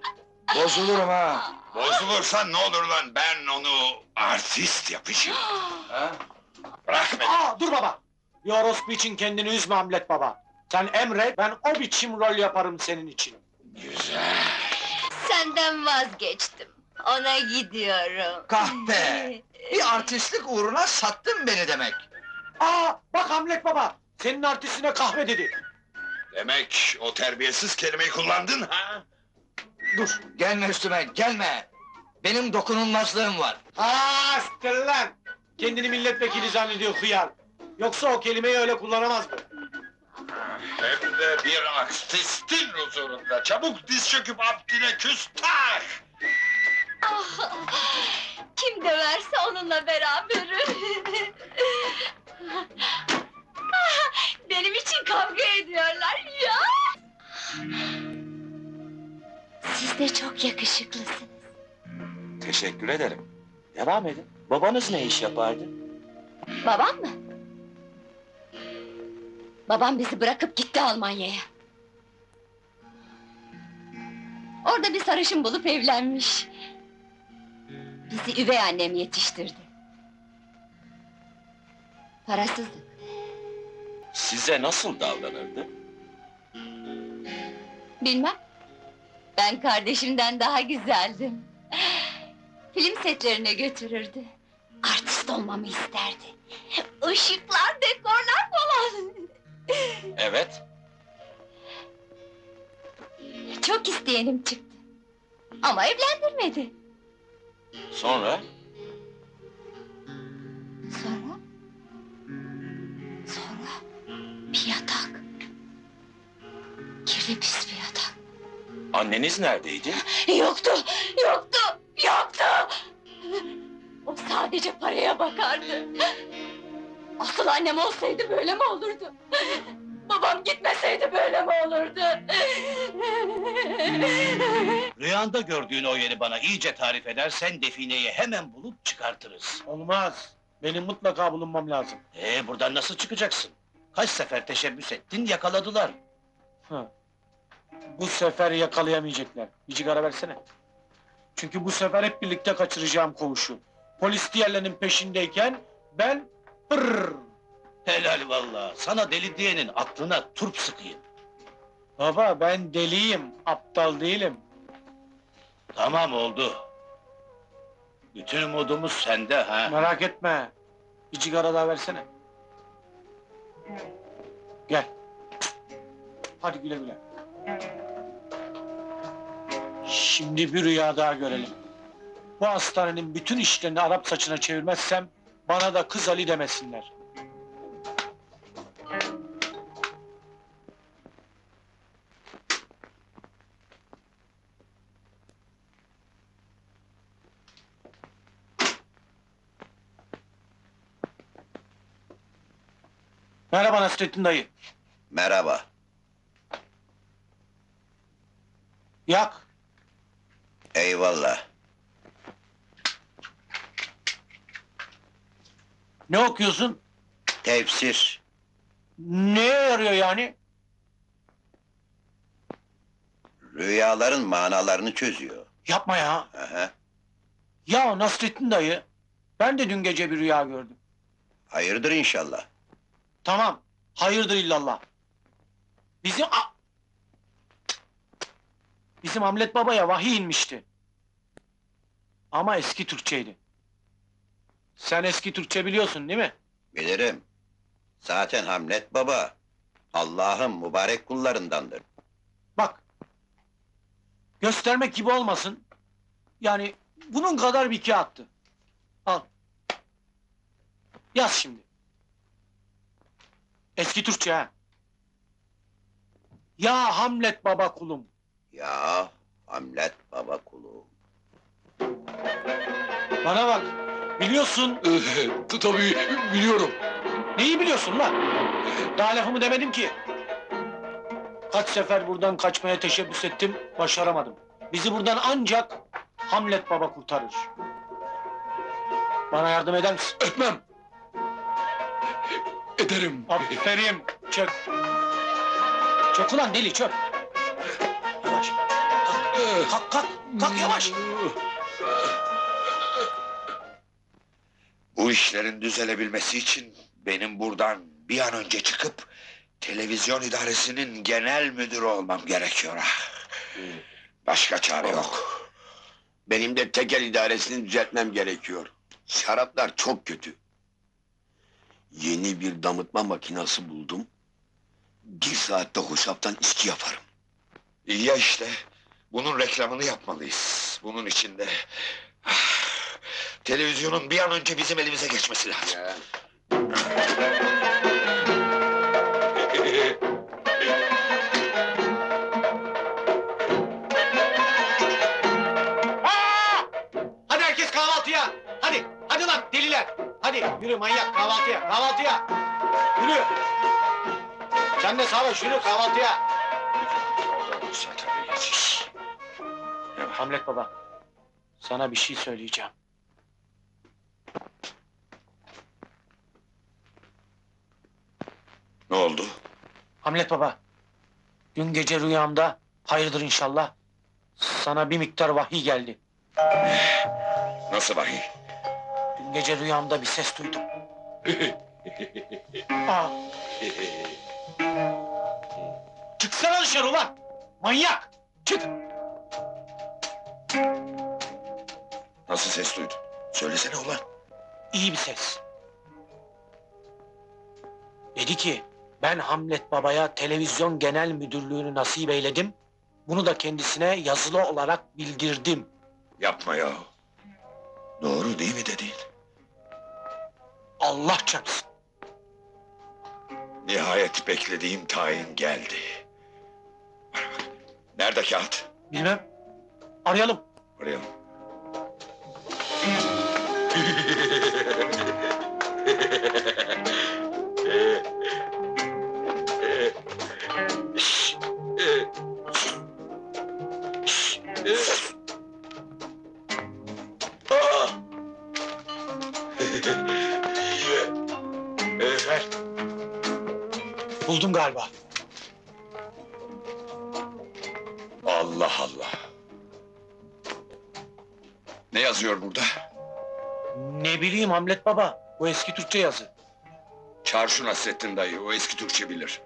Bozulurum ha! Bozulursan ne olur lan, ben onu artist yapacağım. Ha? Bırak beni! Aa, dur baba! Bir orospu için kendini üzme Hamlet baba! Sen emret, ben o biçim rol yaparım senin için! Güzel! Senden vazgeçtim, ona gidiyorum! Kahpe! Bir artistlik uğruna sattın beni demek! Aa, bak Hamlet baba! Senin artistine kahve dedi. Demek o terbiyesiz kelimeyi kullandın ha? Dur! Gelme üstüme, gelme! Benim dokunulmazlığım var! Haa, siktir lan! Kendini milletvekili zannediyor hıyar! Yoksa o kelimeyi öyle kullanamaz mı? Hem de bir artistin huzurunda! Çabuk diz çöküp abdine küstah! Kim döverse onunla beraberim! Benim için kavga ediyorlar ya! Siz de çok yakışıklısınız. Teşekkür ederim. Devam edin. Babanız ne iş yapardı? Babam mı? Babam bizi bırakıp gitti Almanya'ya. Orada bir sarışın bulup evlenmiş. Bizi üvey annem yetiştirdi. Parasızdık. Size nasıl davranırdı? Bilmem. Ben kardeşimden daha güzeldim. Film setlerine götürürdü. Artist olmamı isterdi. Işıklar, dekorlar falan. Evet. Çok isteyenim çıktı. Ama evlendirmedi. Sonra? Sonra? Sonra bir yatak. Kirli pis bir yatak. Anneniz neredeydi? Yoktu, yoktu, yoktu! O sadece paraya bakardı. Asıl annem olsaydı böyle mi olurdu? Babam gitmeseydi böyle mi olurdu? Rüyanda gördüğün o yeri bana iyice tarif edersen defineyi hemen bulup çıkartırız. Olmaz! Benim mutlaka bulunmam lazım. Ee, buradan nasıl çıkacaksın? Kaç sefer teşebbüs ettin, yakaladılar. Hı. Bu sefer yakalayamayacaklar. Bir cigara versene. Çünkü bu sefer hep birlikte kaçıracağım koğuşu. Polis diğerlerinin peşindeyken ben pırrrr. Helal vallahi. Sana deli diyenin aklına turp sıkayım. Baba ben deliyim, aptal değilim. Tamam oldu. Bütün umudumuz sende ha. Merak etme. Bir cigara daha versene. Gel. Hadi güle güle. Şimdi bir rüya daha görelim. Bu hastanenin bütün işlerini Arap saçına çevirmezsem bana da kız Ali demesinler. Merhaba Nasreddin dayı. Merhaba. Yak. Eyvallah. Ne okuyorsun? Tefsir. Neye yarıyor yani? Rüyaların manalarını çözüyor. Yapma ya! Aha. Ya Nasreddin dayı, ben de dün gece bir rüya gördüm. Hayırdır inşallah. Tamam, hayırdır illallah. Bizim... A Bizim Hamlet babaya vahiy inmişti. Ama eski Türkçeydi. Sen eski Türkçe biliyorsun değil mi? Bilirim. Zaten Hamlet baba, Allah'ın mübarek kullarındandır. Bak! Göstermek gibi olmasın. Yani bunun kadar bir kağıttı. Al. Yaz şimdi. Eski Türkçe ha. Ya Hamlet baba kulum. Ya Hamlet baba kulum. Bana bak, biliyorsun... Tabii, biliyorum. Neyi biliyorsun lan? Daha lafımı demedim ki. Kaç sefer buradan kaçmaya teşebbüs ettim, başaramadım. Bizi buradan ancak Hamlet baba kurtarır. Bana yardım eder misin? Etmem! Ederim! Aferin! Çök! Çök ulan deli, çök! Yavaş! Kalk, kalk, kalk, kalk yavaş! Bu işlerin düzelebilmesi için benim buradan bir an önce çıkıp televizyon idaresinin genel müdürü olmam gerekiyor. Başka çare yok. Benim de tekel idaresini düzeltmem gerekiyor. Şaraplar çok kötü. Yeni bir damıtma makinası buldum. Bir saatte hoşaftan içki yaparım. İyi ya işte, bunun reklamını yapmalıyız. Bunun için de... televizyonun bir an önce bizim elimize geçmesi lazım. Ya. Hadi herkes kahvaltıya! Hadi, hadi lan deliler! Hadi yürü manyak kahvaltıya, kahvaltıya! Yürü! Sen de savaş, yürü kahvaltıya! Hamlet baba, sana bir şey söyleyeceğim. Ne oldu? Hamlet baba, dün gece rüyamda, hayırdır inşallah, sana bir miktar vahiy geldi. Nasıl vahiy? Dün gece rüyamda bir ses duydum. Aa. Çıksana dışarı ulan! Manyak! Çık! Nasıl ses duydun? Söylesene ulan! İyi bir ses. Dedi ki, ben Hamlet Baba'ya televizyon genel müdürlüğünü nasip eyledim. Bunu da kendisine yazılı olarak bildirdim. Yapma ya! Doğru değil mi dediğin? Allah çarpsın! Nihayet beklediğim tayin geldi. Nerede kağıt? Bilmem. Arayalım. Arayalım. Buldum galiba. Allah Allah! Ne yazıyor burada? Ne bileyim Hamlet baba, o eski Türkçe yazı. Çarşı Nasreddin dayı, o eski Türkçe bilir.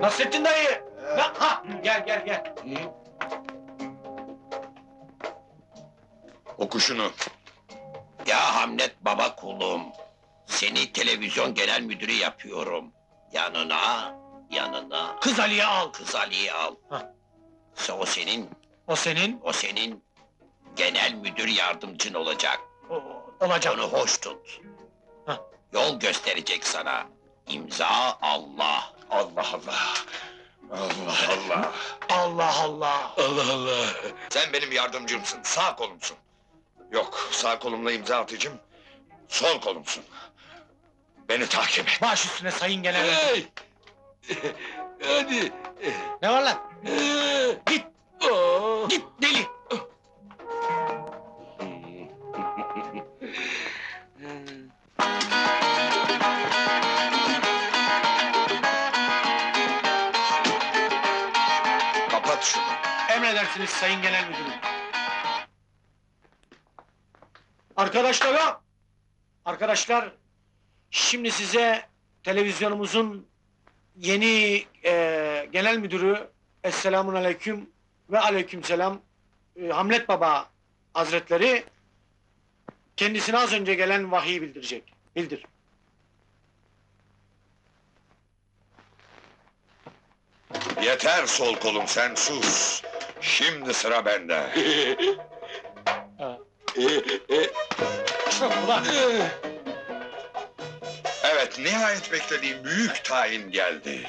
Nasreddin dayı! Ha, ha. Gel, gel, gel! Hı? Oku şunu. Ya Hamlet baba kulum! Seni televizyon genel müdürü yapıyorum. Yanına, yanına... Kız Ali'yi al! Kız Ali'yi al! Hah! O senin... O senin? O senin... genel müdür yardımcın olacak. O, olacak. Onu hoş tut. Hah! Yol gösterecek sana. İmza Allah! Allah Allah! Allah Allah! Allah Allah! Allah Allah! Sen benim yardımcımsın, sağ kolumsun. Yok, sağ kolumla imza atıcım... sol kolumsun. Beni takip et! Baş üstüne sayın genel müdür! Hey! Hadi! Ne var lan? Git! Oh. Git deli! Kapat şunu! Emredersiniz sayın genel müdürüm! Arkadaşlar! Arkadaşlar! Şimdi size televizyonumuzun yeni e, genel müdürü Esselamun Aleyküm ve Aleykümselam e, Hamlet Baba Hazretleri kendisine az önce gelen vahiyi bildirecek. Bildir. Yeter sol kolum sen sus. Şimdi sıra bende. Çok ulan. Evet, nihayet beklediğim büyük tayin geldi.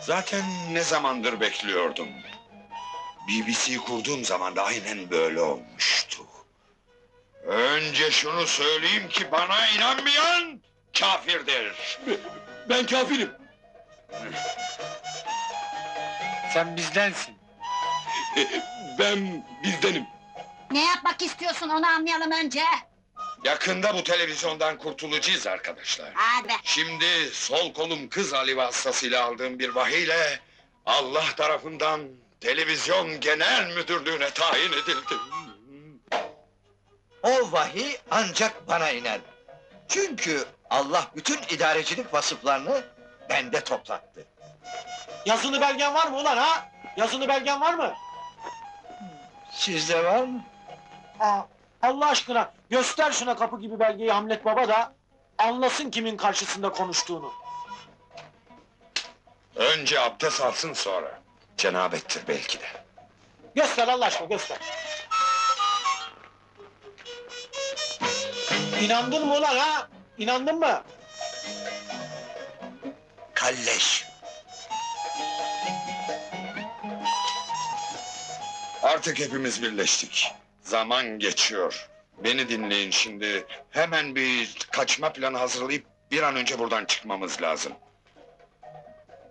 Zaten ne zamandır bekliyordum. B B C'yi kurduğum zaman da aynen böyle olmuştu. Önce şunu söyleyeyim ki bana inanmayan kafirdir. Ben kafirim. Sen bizdensin. Ben bizdenim. Ne yapmak istiyorsun onu anlayalım önce. Yakında bu televizyondan kurtulacağız arkadaşlar. Hadi. Şimdi sol kolum kız Ali vasıtasıyla aldığım bir vahiyle... Allah tarafından televizyon genel müdürlüğüne tayin edildim. O vahiy ancak bana iner. Çünkü Allah bütün idarecilik vasıflarını bende toplattı. Yazılı belgen var mı ulan ha? Yazılı belgen var mı? Sizde var mı? Aa. Allah aşkına göster şuna kapı gibi belgeyi Hamlet Baba da anlasın kimin karşısında konuştuğunu. Önce abdest alsın sonra. Cenabettir belki de. Göster Allah aşkına, göster. İnandın mı ulan ha? İnandın mı? Kalleş! Artık hepimiz birleştik. Zaman geçiyor. Beni dinleyin şimdi. Hemen bir kaçma planı hazırlayıp bir an önce buradan çıkmamız lazım.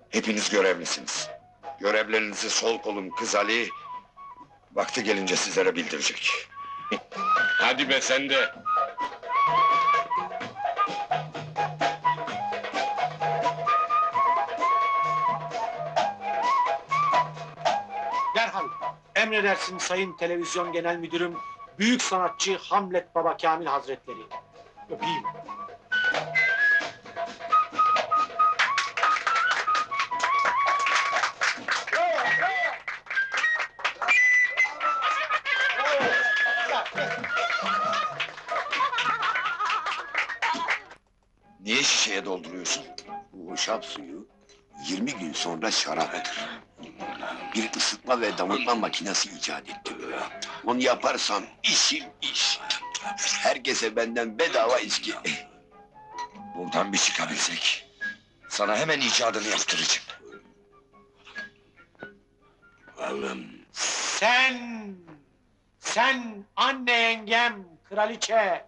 Hepiniz görevlisiniz. Görevlerinizi sol kolum kız Ali vakti gelince sizlere bildirecek. Hadi be sen de. Derhal emredersin sayın televizyon genel müdürüm, büyük sanatçı Hamlet Baba Kamil Hazretleri. Öpeyim. Niye şişeye dolduruyorsun? Bu şap suyu yirmi gün sonra şaraptır. Bir ısıtma ve damıtma makinesi icat etti. Onu yaparsam işim iş. Herkese benden bedava içki. Buradan bir çıkabilsek. Sana hemen icadını yaptıracağım. Sen, sen anne yengem kraliçe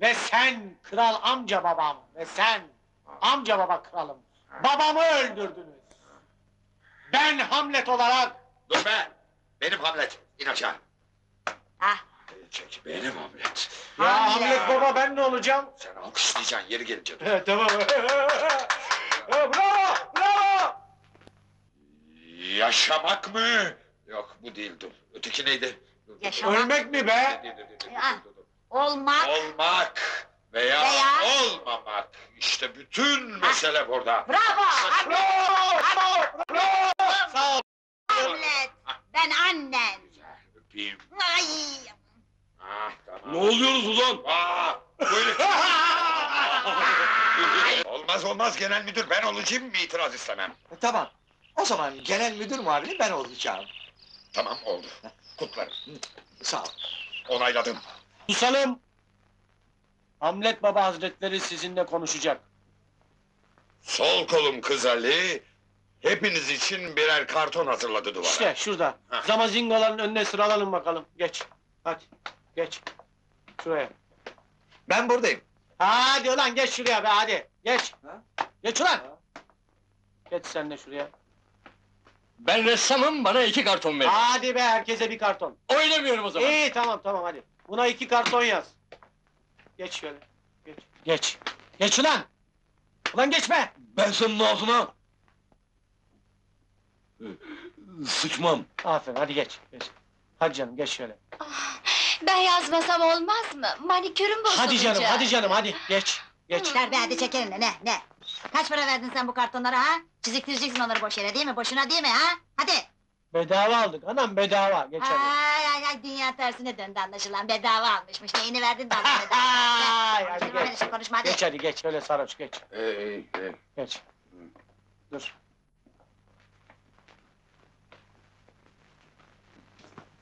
ve sen kral amca babam ve sen amca baba kralım. Babamı öldürdünüz. Ben Hamlet olarak... Dur be! Benim Hamlet! İn aşağı! Ah! Çek, benim Hamlet! Ya Hamlet, Hamlet Baba, ben ne olacağım? Sen alkışlayacaksın, yeri gelince. Evet, tamam! Bravo! Bravo! Yaşamak mı? Yok, bu değil, dur. Öteki neydi? Yaşamak. Ölmek mi be? Olmak! Olmak! Veya, Veya olmamak! İşte bütün ha. mesele burada! Bravo! Bravo! Bravo! Bravo! Sağ ol! Hamlet! Ha. Ben annen! Güzel, öpeyim! Ay! Ah, tamam. Ne oluyoruz ulan? Aaa! Böyle... Olmaz olmaz, genel müdür ben olacağım mı? İtiraz istemem! E, tamam! O zaman genel müdür muavini ben olacağım! Tamam, oldu! Kutlarım! Sağ ol! Onayladım! Susalım! Hamlet Baba Hazretleri sizinle konuşacak. Sol kolum kız Ali, hepiniz için birer karton hazırladı duvara. İşte şurada. Heh. Zamazingoların önüne sıralanın bakalım. Geç. Hadi. Geç. Şuraya. Ben buradayım. Hadi ulan geç şuraya be hadi. Geç. Ha? Geç ulan. Ha? Geç sen de şuraya. Ben ressamım, bana iki karton verin. Hadi be, herkese bir karton. Oynamıyorum o zaman. İyi tamam tamam hadi. Buna iki karton yaz. Geç şöyle, geç, geç, geç ulan! Ulan geçme! Ben senin ağzına... sıçmam! Aferin, hadi geç, geç! Hadi canım, geç şöyle! Ah, ben yazmasam olmaz mı? Manikürüm bozulacak! Hadi canım, hadi canım, hadi! Geç, geç! Derbe hadi çekelim de, ne, ne? Kaç para verdin sen bu kartonlara ha? Çiziktireceksin onları boş yere değil mi, boşuna değil mi ha? Hadi! Bedava aldık, anam bedava, geç hadi! Ay ay ay, dünya tersine döndü anlaşılan, bedava almışmış, neyini verdin de almış bedava! Ay, hadi konuşma, geç, hadi, konuşma, hadi. Geç hadi, geç, öyle sarhoş, geç! Ee, e, e. Geç! Hı. Dur!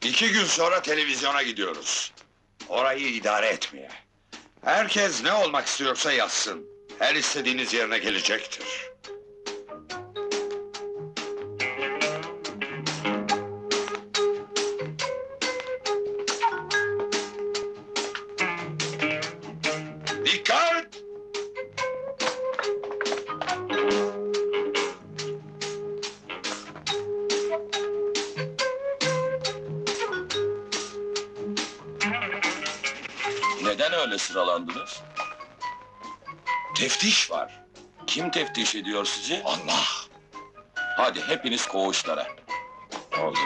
İki gün sonra televizyona gidiyoruz! Orayı idare etmeye! Herkes ne olmak istiyorsa yazsın, her istediğiniz yerine gelecektir! Neden öyle sıralandınız? Teftiş var. Kim teftiş ediyor sizi? Allah! Hadi hepiniz koğuşlara. Oldu.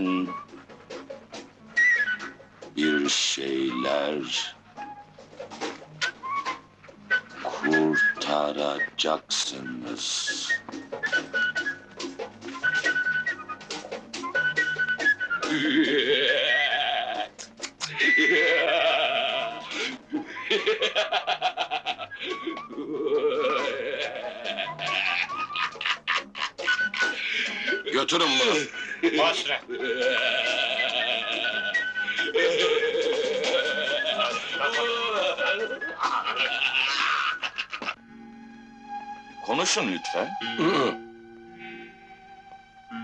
ben bir şeyler kurtaracaksınız. Götürün bunu. Başla. Konuşun lütfen.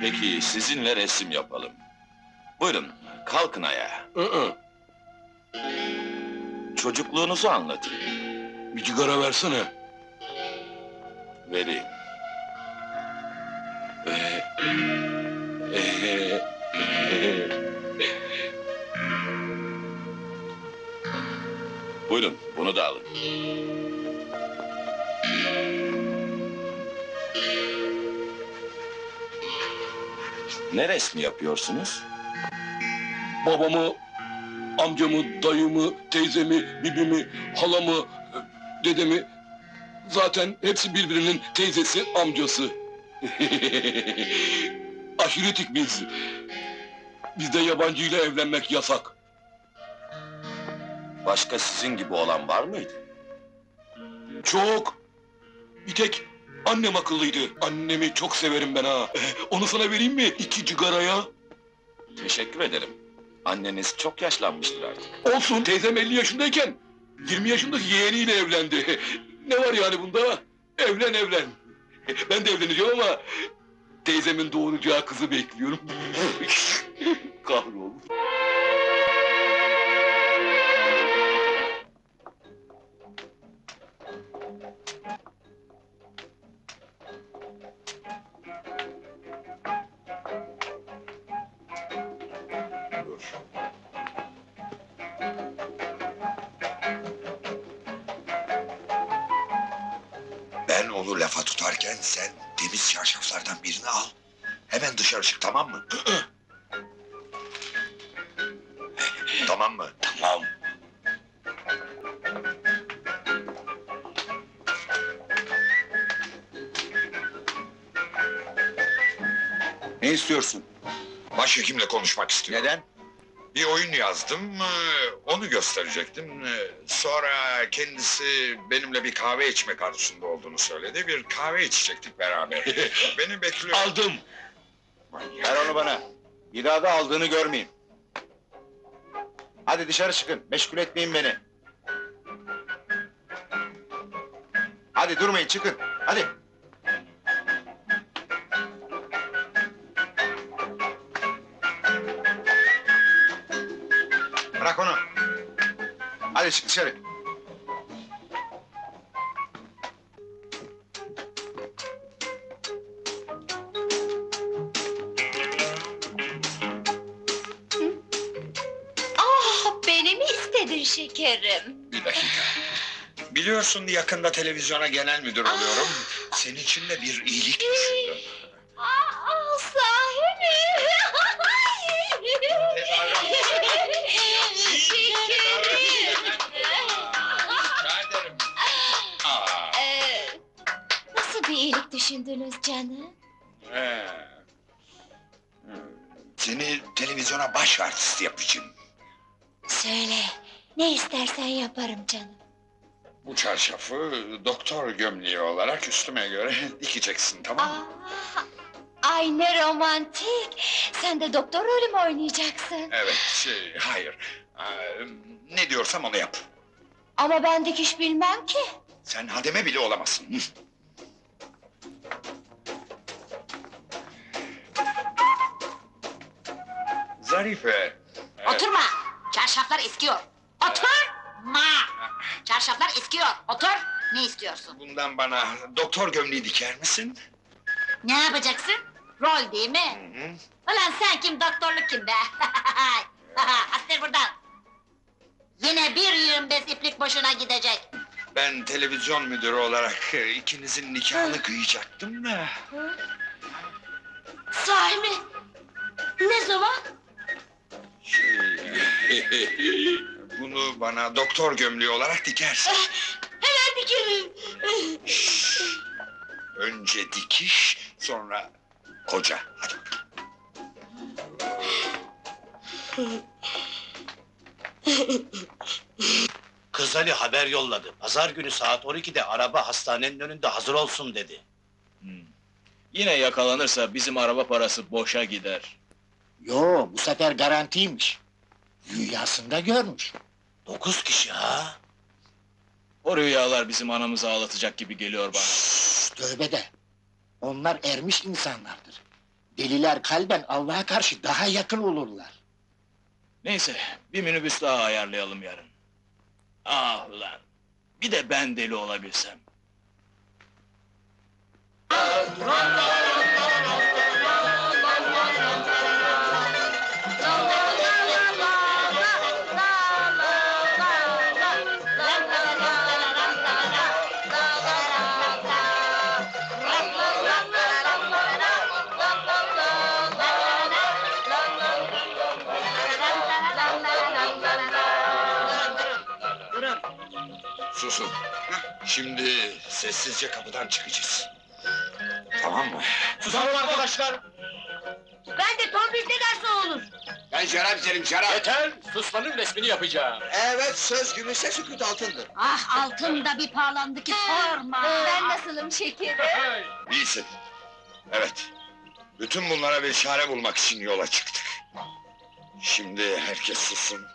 Peki sizinle resim yapalım. Buyurun, kalkın ayağa. Çocukluğunuzu anlatın. Bir sigara versene. Vereyim. Buyurun, bunu da alın. Ne resmi yapıyorsunuz? Babamı, amcamı, dayımı, teyzemi, bibimi, halamı, dedemi... Zaten hepsi birbirinin teyzesi, amcası. Aşiretik biz. Bizde yabancıyla evlenmek yasak. Başka sizin gibi olan var mıydı? Çok! Bir tek annem akıllıydı. Annemi çok severim ben ha. Onu sana vereyim mi? İki cigaraya. Teşekkür ederim. Anneniz çok yaşlanmıştır artık. Olsun, teyzem elli yaşındayken yirmi yaşındaki yeğeniyle evlendi. Ne var yani bunda? Evlen evlen. Ben de evleneceğim ama teyzemin doğuracağı kızı bekliyorum. Kahrolun. Ben onu lafa tutarken sen temiz çarşaflardan birini al. Hemen dışarı çık, tamam mı? Tamam mı? Tamam. Ne istiyorsun? Başhekimle konuşmak istiyorum. Neden? Bir oyun yazdım, onu gösterecektim. Sonra kendisi benimle bir kahve içmek arzusunda olduğunu söyledi. Bir kahve içecektik beraber. Beni bekliyor. Aldım! Manyak. Ver onu bana! Bir daha da aldığını görmeyeyim. Hadi dışarı çıkın, meşgul etmeyin beni. Hadi durmayın, çıkın, hadi! Bırak onu! Hadi çık dışarı! Ah, beni mi istedin şekerim? Bir dakika! Biliyorsun yakında televizyona genel müdür oluyorum. Senin için de bir iyilik düşündüm. Ah, sahi mi? İyilik düşündünüz canım. Ee, seni televizyona baş artist yapacağım. Söyle, ne istersen yaparım canım. Bu çarşafı doktor gömleği olarak üstüme göre dikeceksin, tamam mı? Aa, ay ne romantik! Sen de doktor rolü mü oynayacaksın? Evet, şey, hayır. Aa, ne diyorsam onu yap. Ama ben dikiş bilmem ki. Sen hademe bile olamazsın. Zarife! Evet. Oturma! Çarşaflar eskiyor! Oturma! Çarşaflar eskiyor! Otur! Ne istiyorsun? Bundan bana doktor gömleği diker misin? Ne yapacaksın? Rol değil mi? Hı hı. Ulan sen kim, doktorluk kim be? Astır buradan! Yine bir yirmi beş iplik boşuna gidecek! Ben televizyon müdürü olarak ikinizin nikahını kıyacaktım da... Sahi mi? Ne zaman? Şey, bunu bana doktor gömleği olarak dikersin. Hemen dikerim. Önce dikiş, sonra koca. Hadi. Kız Ali haber yolladı. Pazar günü saat on ikide araba hastanenin önünde hazır olsun dedi. Hmm. Yine yakalanırsa bizim araba parası boşa gider. Yo, bu sefer garantiymiş. Rüyasında görmüş. Dokuz kişi ha? O rüyalar bizim anamızı ağlatacak gibi geliyor bana. Şşş, tövbe de! Onlar ermiş insanlardır. Deliler kalben Allah'a karşı daha yakın olurlar. Neyse, bir minibüs daha ayarlayalım yarın. Ah ulan! Bir de ben deli olabilsem. Susun. Şimdi sessizce kapıdan çıkacağız. Tamam mı? Susalım arkadaşlar! Ben de tombişte garson olur! Ben şarap içerim, şarap! Yeter! Susmanın resmini yapacağım! Evet, söz gümüşse sükut altındır! Ah, altın da bir pahalandı ki sorma! Ben nasılım şekerim? İyisin! Evet! Bütün bunlara bir çare bulmak için yola çıktık! Şimdi herkes sussun!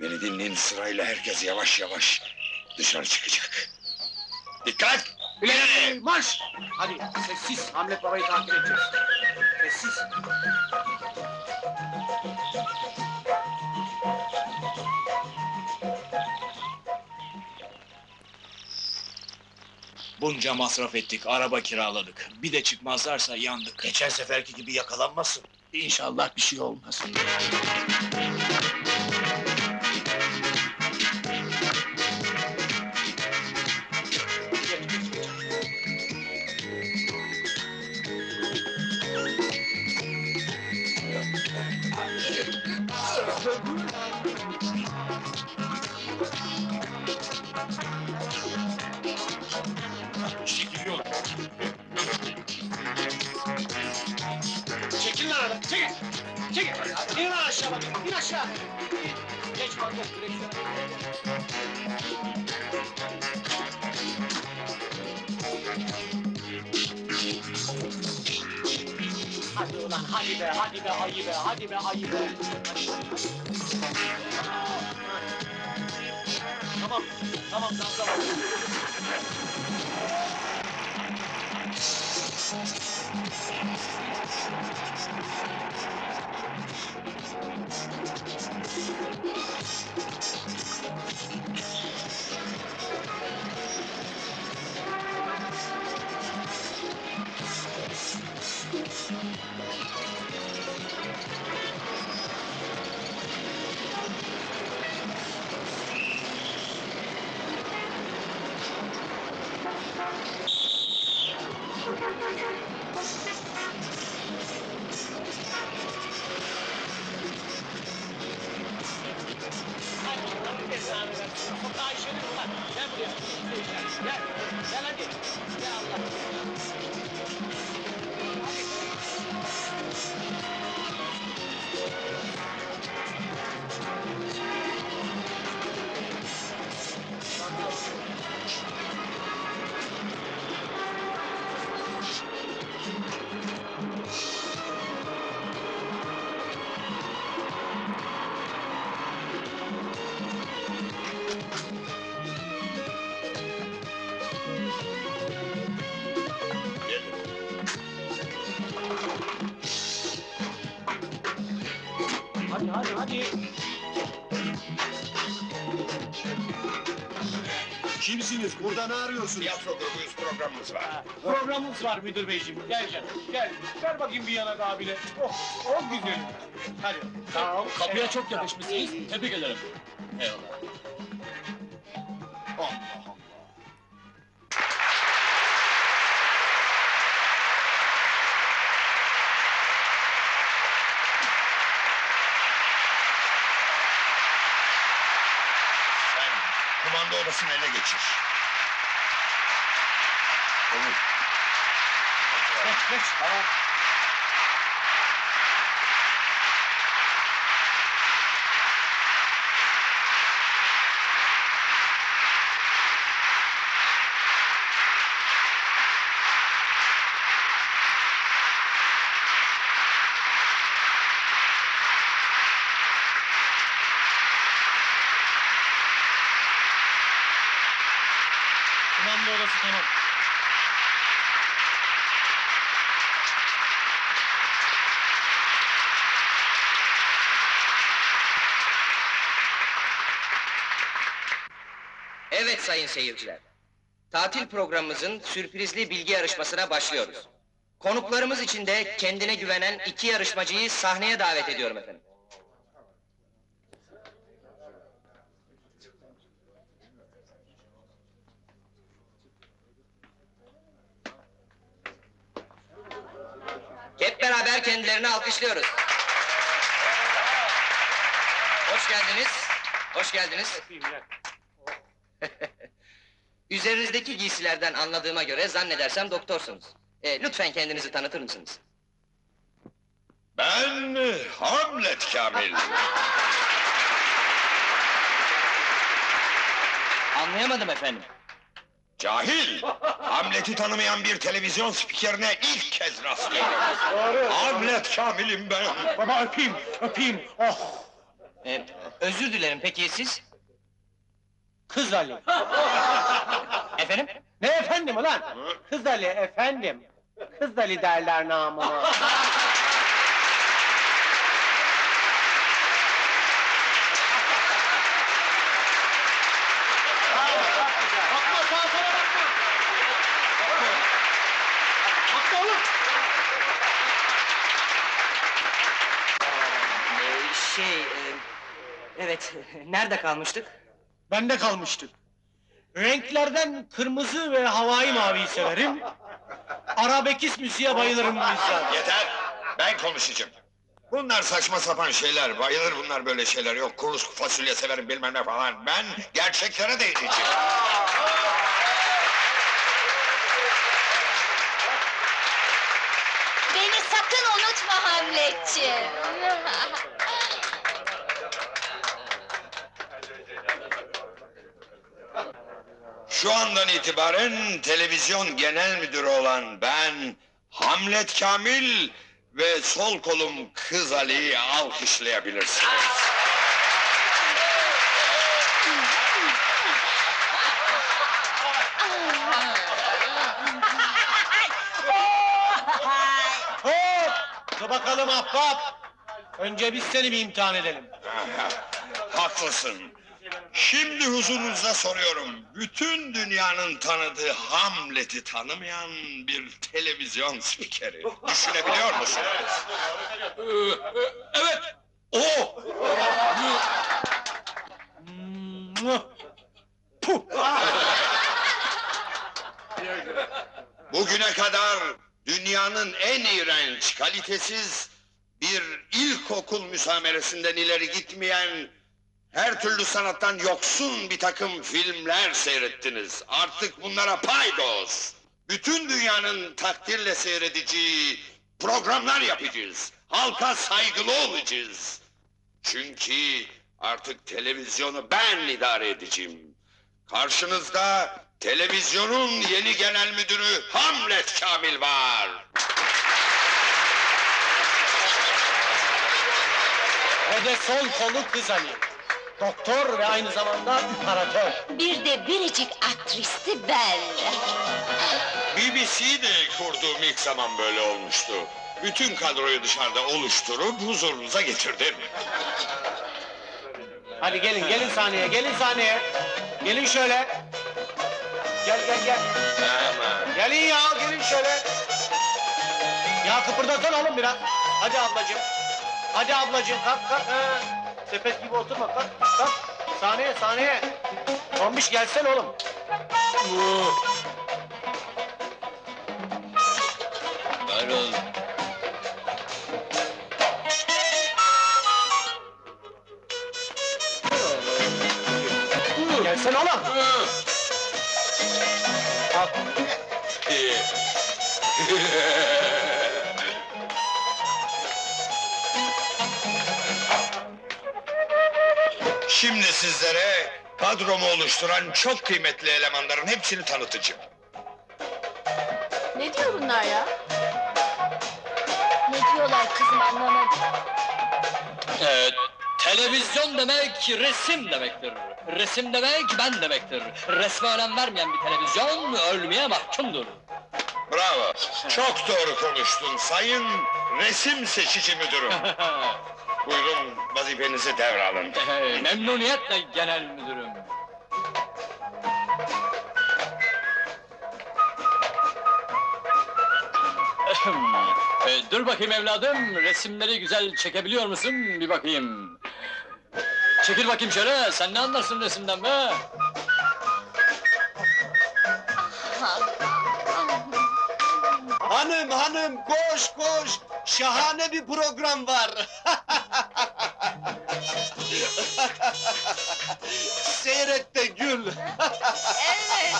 Beni dinleyin, sırayla herkes yavaş yavaş dışarı çıkacak! Dikkat! İleri! Marş! Hadi sessiz, Hamlet babayı takip edeceğiz. Sessiz! Bunca masraf ettik, araba kiraladık. Bir de çıkmazlarsa yandık. Geçen seferki gibi yakalanmasın. İnşallah bir şey olmaz. İn aşağı! Geç kaldır, direksiyona gidelim. Hadi ulan, hadi be, hadi be, ayı be, hadi be, ayı be! Hadi, hadi. Tamam, tamam, tamam, tamam! Kimsiniz? Burada ne arıyorsunuz? Tiyatro grubuyuz, programımız var. Ha, programımız var müdür beyciğim. Gel canım, gel. Ver bakayım bir yanak abine. Oh, oh güzel. Hadi. Tamam. Kapıya eyvallah. Çok yakışmışsınız. Tebrik ederim. Eyvallah. Allah Allah. anda orasını ele geçir. Olur. Geç, geç. Tamam. Kumanda odası tamam. Evet sayın seyirciler, tatil programımızın sürprizli bilgi yarışmasına başlıyoruz. Konuklarımız için de kendine güvenen iki yarışmacıyı sahneye davet ediyorum efendim. Hep beraber kendilerini alkışlıyoruz. Hoş geldiniz, hoş geldiniz. Üzerinizdeki giysilerden anladığıma göre zannedersem doktorsunuz. E, lütfen kendinizi tanıtır mısınız? Ben Hamlet Kamil. Anlayamadım efendim. Cahil! Hamlet'i tanımayan bir televizyon spikerine ilk kez rastlıyorum. Hamlet Kamil'im ben. Baba öpeyim, öpeyim. Oh! E, özür dilerim, peki siz? Kız Ali. Efendim? Ne efendim ulan? Kız Ali efendim. Kız Ali derler namına. Şey, evet, nerede kalmıştık? Bende kalmıştık. Renklerden kırmızı ve havai maviyi severim. Arabekis müziğe bayılırım bizden. Yeter, ben konuşacağım. Bunlar saçma sapan şeyler, bayılır bunlar böyle şeyler. Yok, kuru fasulye severim bilmem ne falan. Ben gerçeklere değineceğim. Beni sakın unutma Hamletciğim. Şu andan itibaren televizyon genel müdürü olan ben, Hamlet Kamil ve sol kolum Kız Ali'yi alkışlayabilirsiniz. Hop! Dur bakalım ahbap! Önce biz seni bir imtihan edelim. Haklısın. Şimdi huzurunuza soruyorum, bütün dünyanın tanıdığı Hamlet'i tanımayan bir televizyon spikeri düşünebiliyor musunuz? Evet! O! Bugüne kadar dünyanın en iğrenç, kalitesiz, bir ilkokul müsameresinden ileri gitmeyen, her türlü sanattan yoksun bir takım filmler seyrettiniz. Artık bunlara paydos. Bütün dünyanın takdirle seyredeceği programlar yapacağız. Halka saygılı olacağız. Çünkü artık televizyonu ben idare edeceğim. Karşınızda televizyonun yeni genel müdürü Hamlet Kamil var. O da sol kolu Kız Ali. Doktor ve aynı zamanda operatör. Bir de biricik aktristi ben. B B C'yi de kurduğum ilk zaman böyle olmuştu. Bütün kadroyu dışarıda oluşturup huzurunuza getirdim. Hadi gelin, gelin sahneye, gelin sahneye. Gelin şöyle. Gel, gel, gel. Aman. Gelin ya, gelin şöyle. Ya kıpırdatsana oğlum biraz. Hadi ablacığım. Hadi ablacığım, kalk, kalk. He. Sepet gibi oturma, kalk, kalk! Sahneye, sahneye! Tombiş gelsene oğlum! Darıl! Gelsene! misin oğlum? Al. Şimdi sizlere kadromu oluşturan çok kıymetli elemanların hepsini tanıtacağım. Ne diyor bunlar ya? Ne diyorlar kızım, anlamadım. Evet. Televizyon demek resim demektir. Resim demek ben demektir. Resme önem vermeyen bir televizyon ölmeye mahkumdur. Bravo. Çok doğru konuştun sayın resim seçici müdürüm. Buyurun vazifenizi devralın. Memnuniyetle genel müdürüm. Ee, dur bakayım evladım, resimleri güzel çekebiliyor musun? Bir bakayım. Çekil bakayım şöyle, sen ne anlarsın resimden be? Hanım, hanım, koş, koş! Şahane bir program var! Seyret de gül! Evet!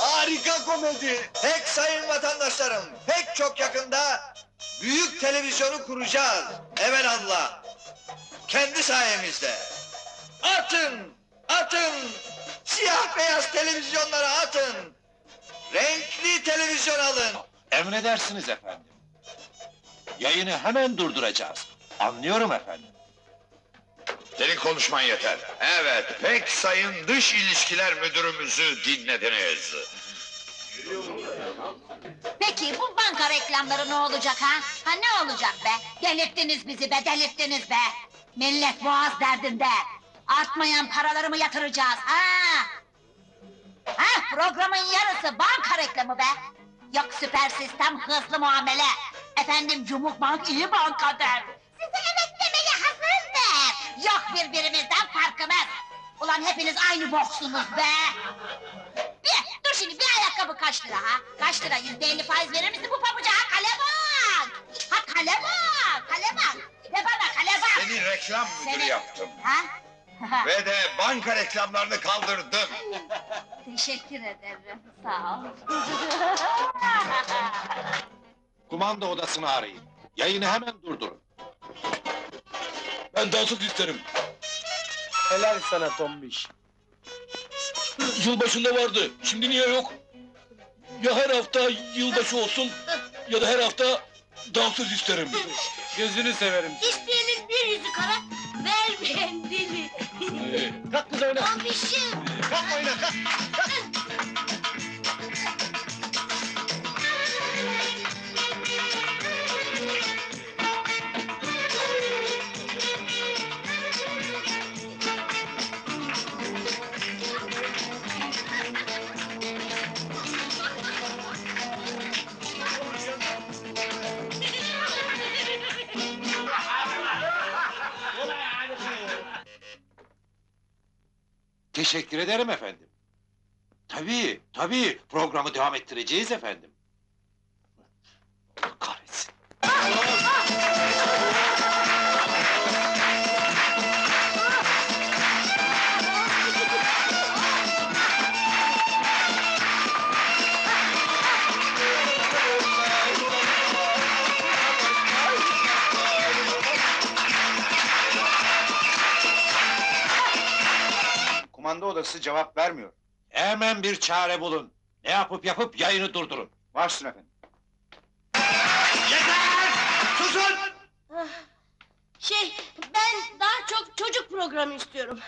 Harika komedi! Pek sayın vatandaşlarım, pek çok yakında büyük televizyonu kuracağız, evelallah! Kendi sayemizde! Atın! Atın! Siyah beyaz televizyonlara atın! Renkli televizyon alın! Emredersiniz efendim. Yayını hemen durduracağız. Anlıyorum efendim. Senin konuşman yeter. Evet, pek sayın dış ilişkiler müdürümüzü dinlediniz. Peki, bu banka reklamları ne olacak ha? Ha ne olacak be? Delirttiniz bizi be, delirttiniz be! Millet boğaz derdinde! Artmayan paralarımı yatıracağız, ha! Ha, programın yarısı banka reklamı be! Yok süper sistem, hızlı muamele! Efendim, Cumhurbank iyi bankadır! Size evet demeye hazırdır! Yok birbirimizden farkımız! Ulan hepiniz aynı boksunuz be! Bir, dur şimdi, bir ayakkabı kaç lira ha? Kaç lira, yüzde elli faiz verir misin bu pabuca ha? Kale bak! Ha kale bak! Kale bak! Ne bana kale bak! Seni reklam müdürü Seni... yaptım! Ha? Ve de banka reklamlarını kaldırdım. Teşekkür ederim, sağ ol. Kumanda odasını arayın. Yayını hemen durdurun. Ben dağıtık isterim. Helal sana Tombiş. Yılbaşında vardı, şimdi niye yok? Ya her hafta yılbaşı olsun, ya da her hafta dağıtık isterim. Gözünü severim. İsteyenin bir yüzü kara, ver mendili. Kalk kız oyna! Tombişim! Kalk oyna, kalk! Kalk! Teşekkür ederim efendim. Tabii, tabii, programı devam ettireceğiz efendim. Allah kahretsin. Kumanda odası cevap vermiyor. Hemen bir çare bulun. Ne yapıp yapıp yayını durdurun. Başsın efendim. Yeter! Susun! Şey, ben daha çok çocuk programı istiyorum.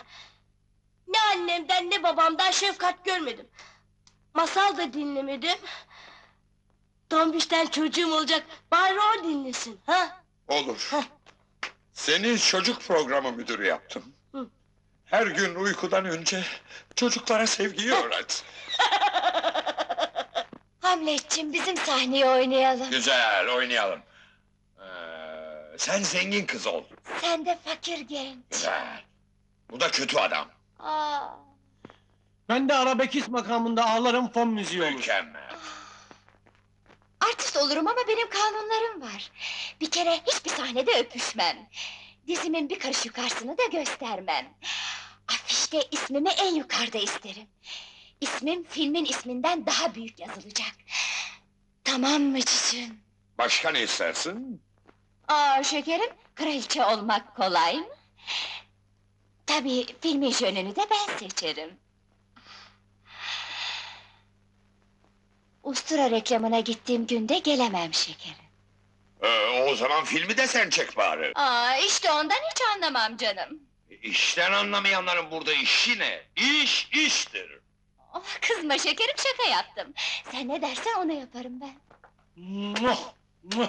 Ne annemden ne babamdan şefkat görmedim. Masal da dinlemedim. Tombiş'ten çocuğum olacak, bari o dinlesin, ha? Olur. Heh. Senin çocuk programı müdürü yaptım. Hı. Her gün uykudan önce çocuklara sevgiyi öğret. Hamletciğim, bizim sahneyi oynayalım. Güzel, oynayalım. Ee, sen zengin kız ol. Sen de fakir genç. Güzel. Bu da kötü adam. Aa. Ben de arabesk makamında ağlarım, fon müziği olur. Mükemmel. Aa. Artist olurum ama benim kanunlarım var. Bir kere hiçbir sahnede öpüşmem. Dizimin bir karış yukarısını da göstermem. Afişte Keşke ismimi en yukarıda isterim. İsmim filmin isminden daha büyük yazılacak. Tamam mı Çiçin? Başka ne istersin? Aa şekerim, kraliçe olmak kolay mı? Tabii filmin jönünü de ben seçerim. Ustura reklamına gittiğim günde gelemem şekerim. Ee, o zaman filmi de sen çek bari. Aa, işte ondan hiç anlamam canım. İşten anlamayanların burada işi ne? İş, iştir. Oh, kızma şekerim, şaka yaptım. Sen ne dersen onu yaparım ben. Muh, muh.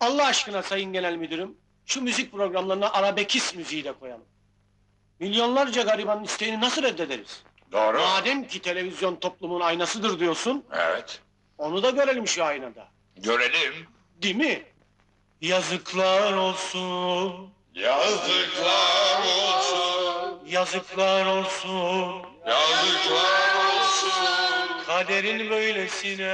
Allah aşkına sayın genel müdürüm, şu müzik programlarına arabekis müziği de koyalım. Milyonlarca garibanın isteğini nasıl reddederiz? Doğru. Madem ki televizyon toplumun aynasıdır diyorsun... Evet. Onu da görelim şu aynada. Görelim. Değil mi? Yazıklar olsun... Yazıklar olsun... Yazıklar olsun... Yazıklar olsun... Kaderin böylesine...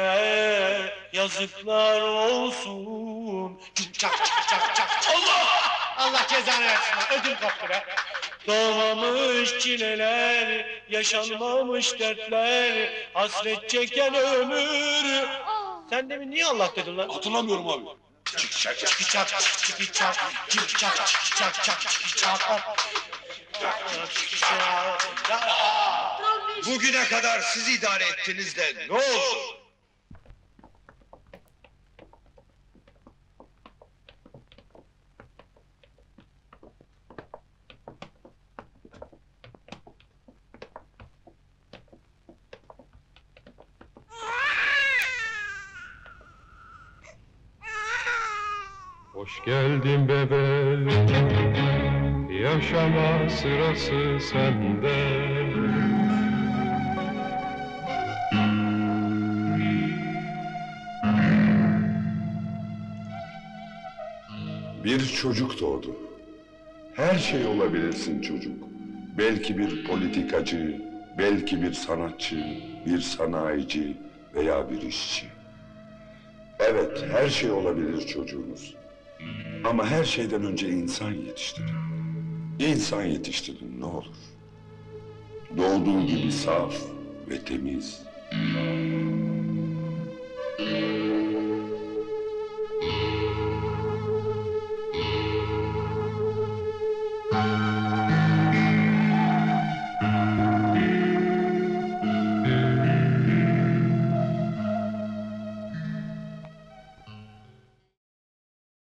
Yazıklar olsun... Çak çak çak çak... Allah! Allah cezanı versin, ödüm koptu be! Doğmamış çileler, yaşanmamış dertler, hasret çeken ömür. Sen demin niye Allah dedin lan? Hatırlamıyorum abi. Çık çak çık çak çık çak çık çak çık çak çık çak çık çak. Bugüne kadar siz idare ettiniz de ne oldu? Hoş geldin bebeğim, yaşama sırası sende. Bir çocuk doğdu. Her şey olabilirsin çocuk. Belki bir politikacı, belki bir sanatçı, bir sanayici veya bir işçi. Evet, her şey olabilir çocuğumuz. Ama her şeyden önce insan yetiştirin. İnsan yetiştirin ne olur. Doğduğu gibi saf ve temiz.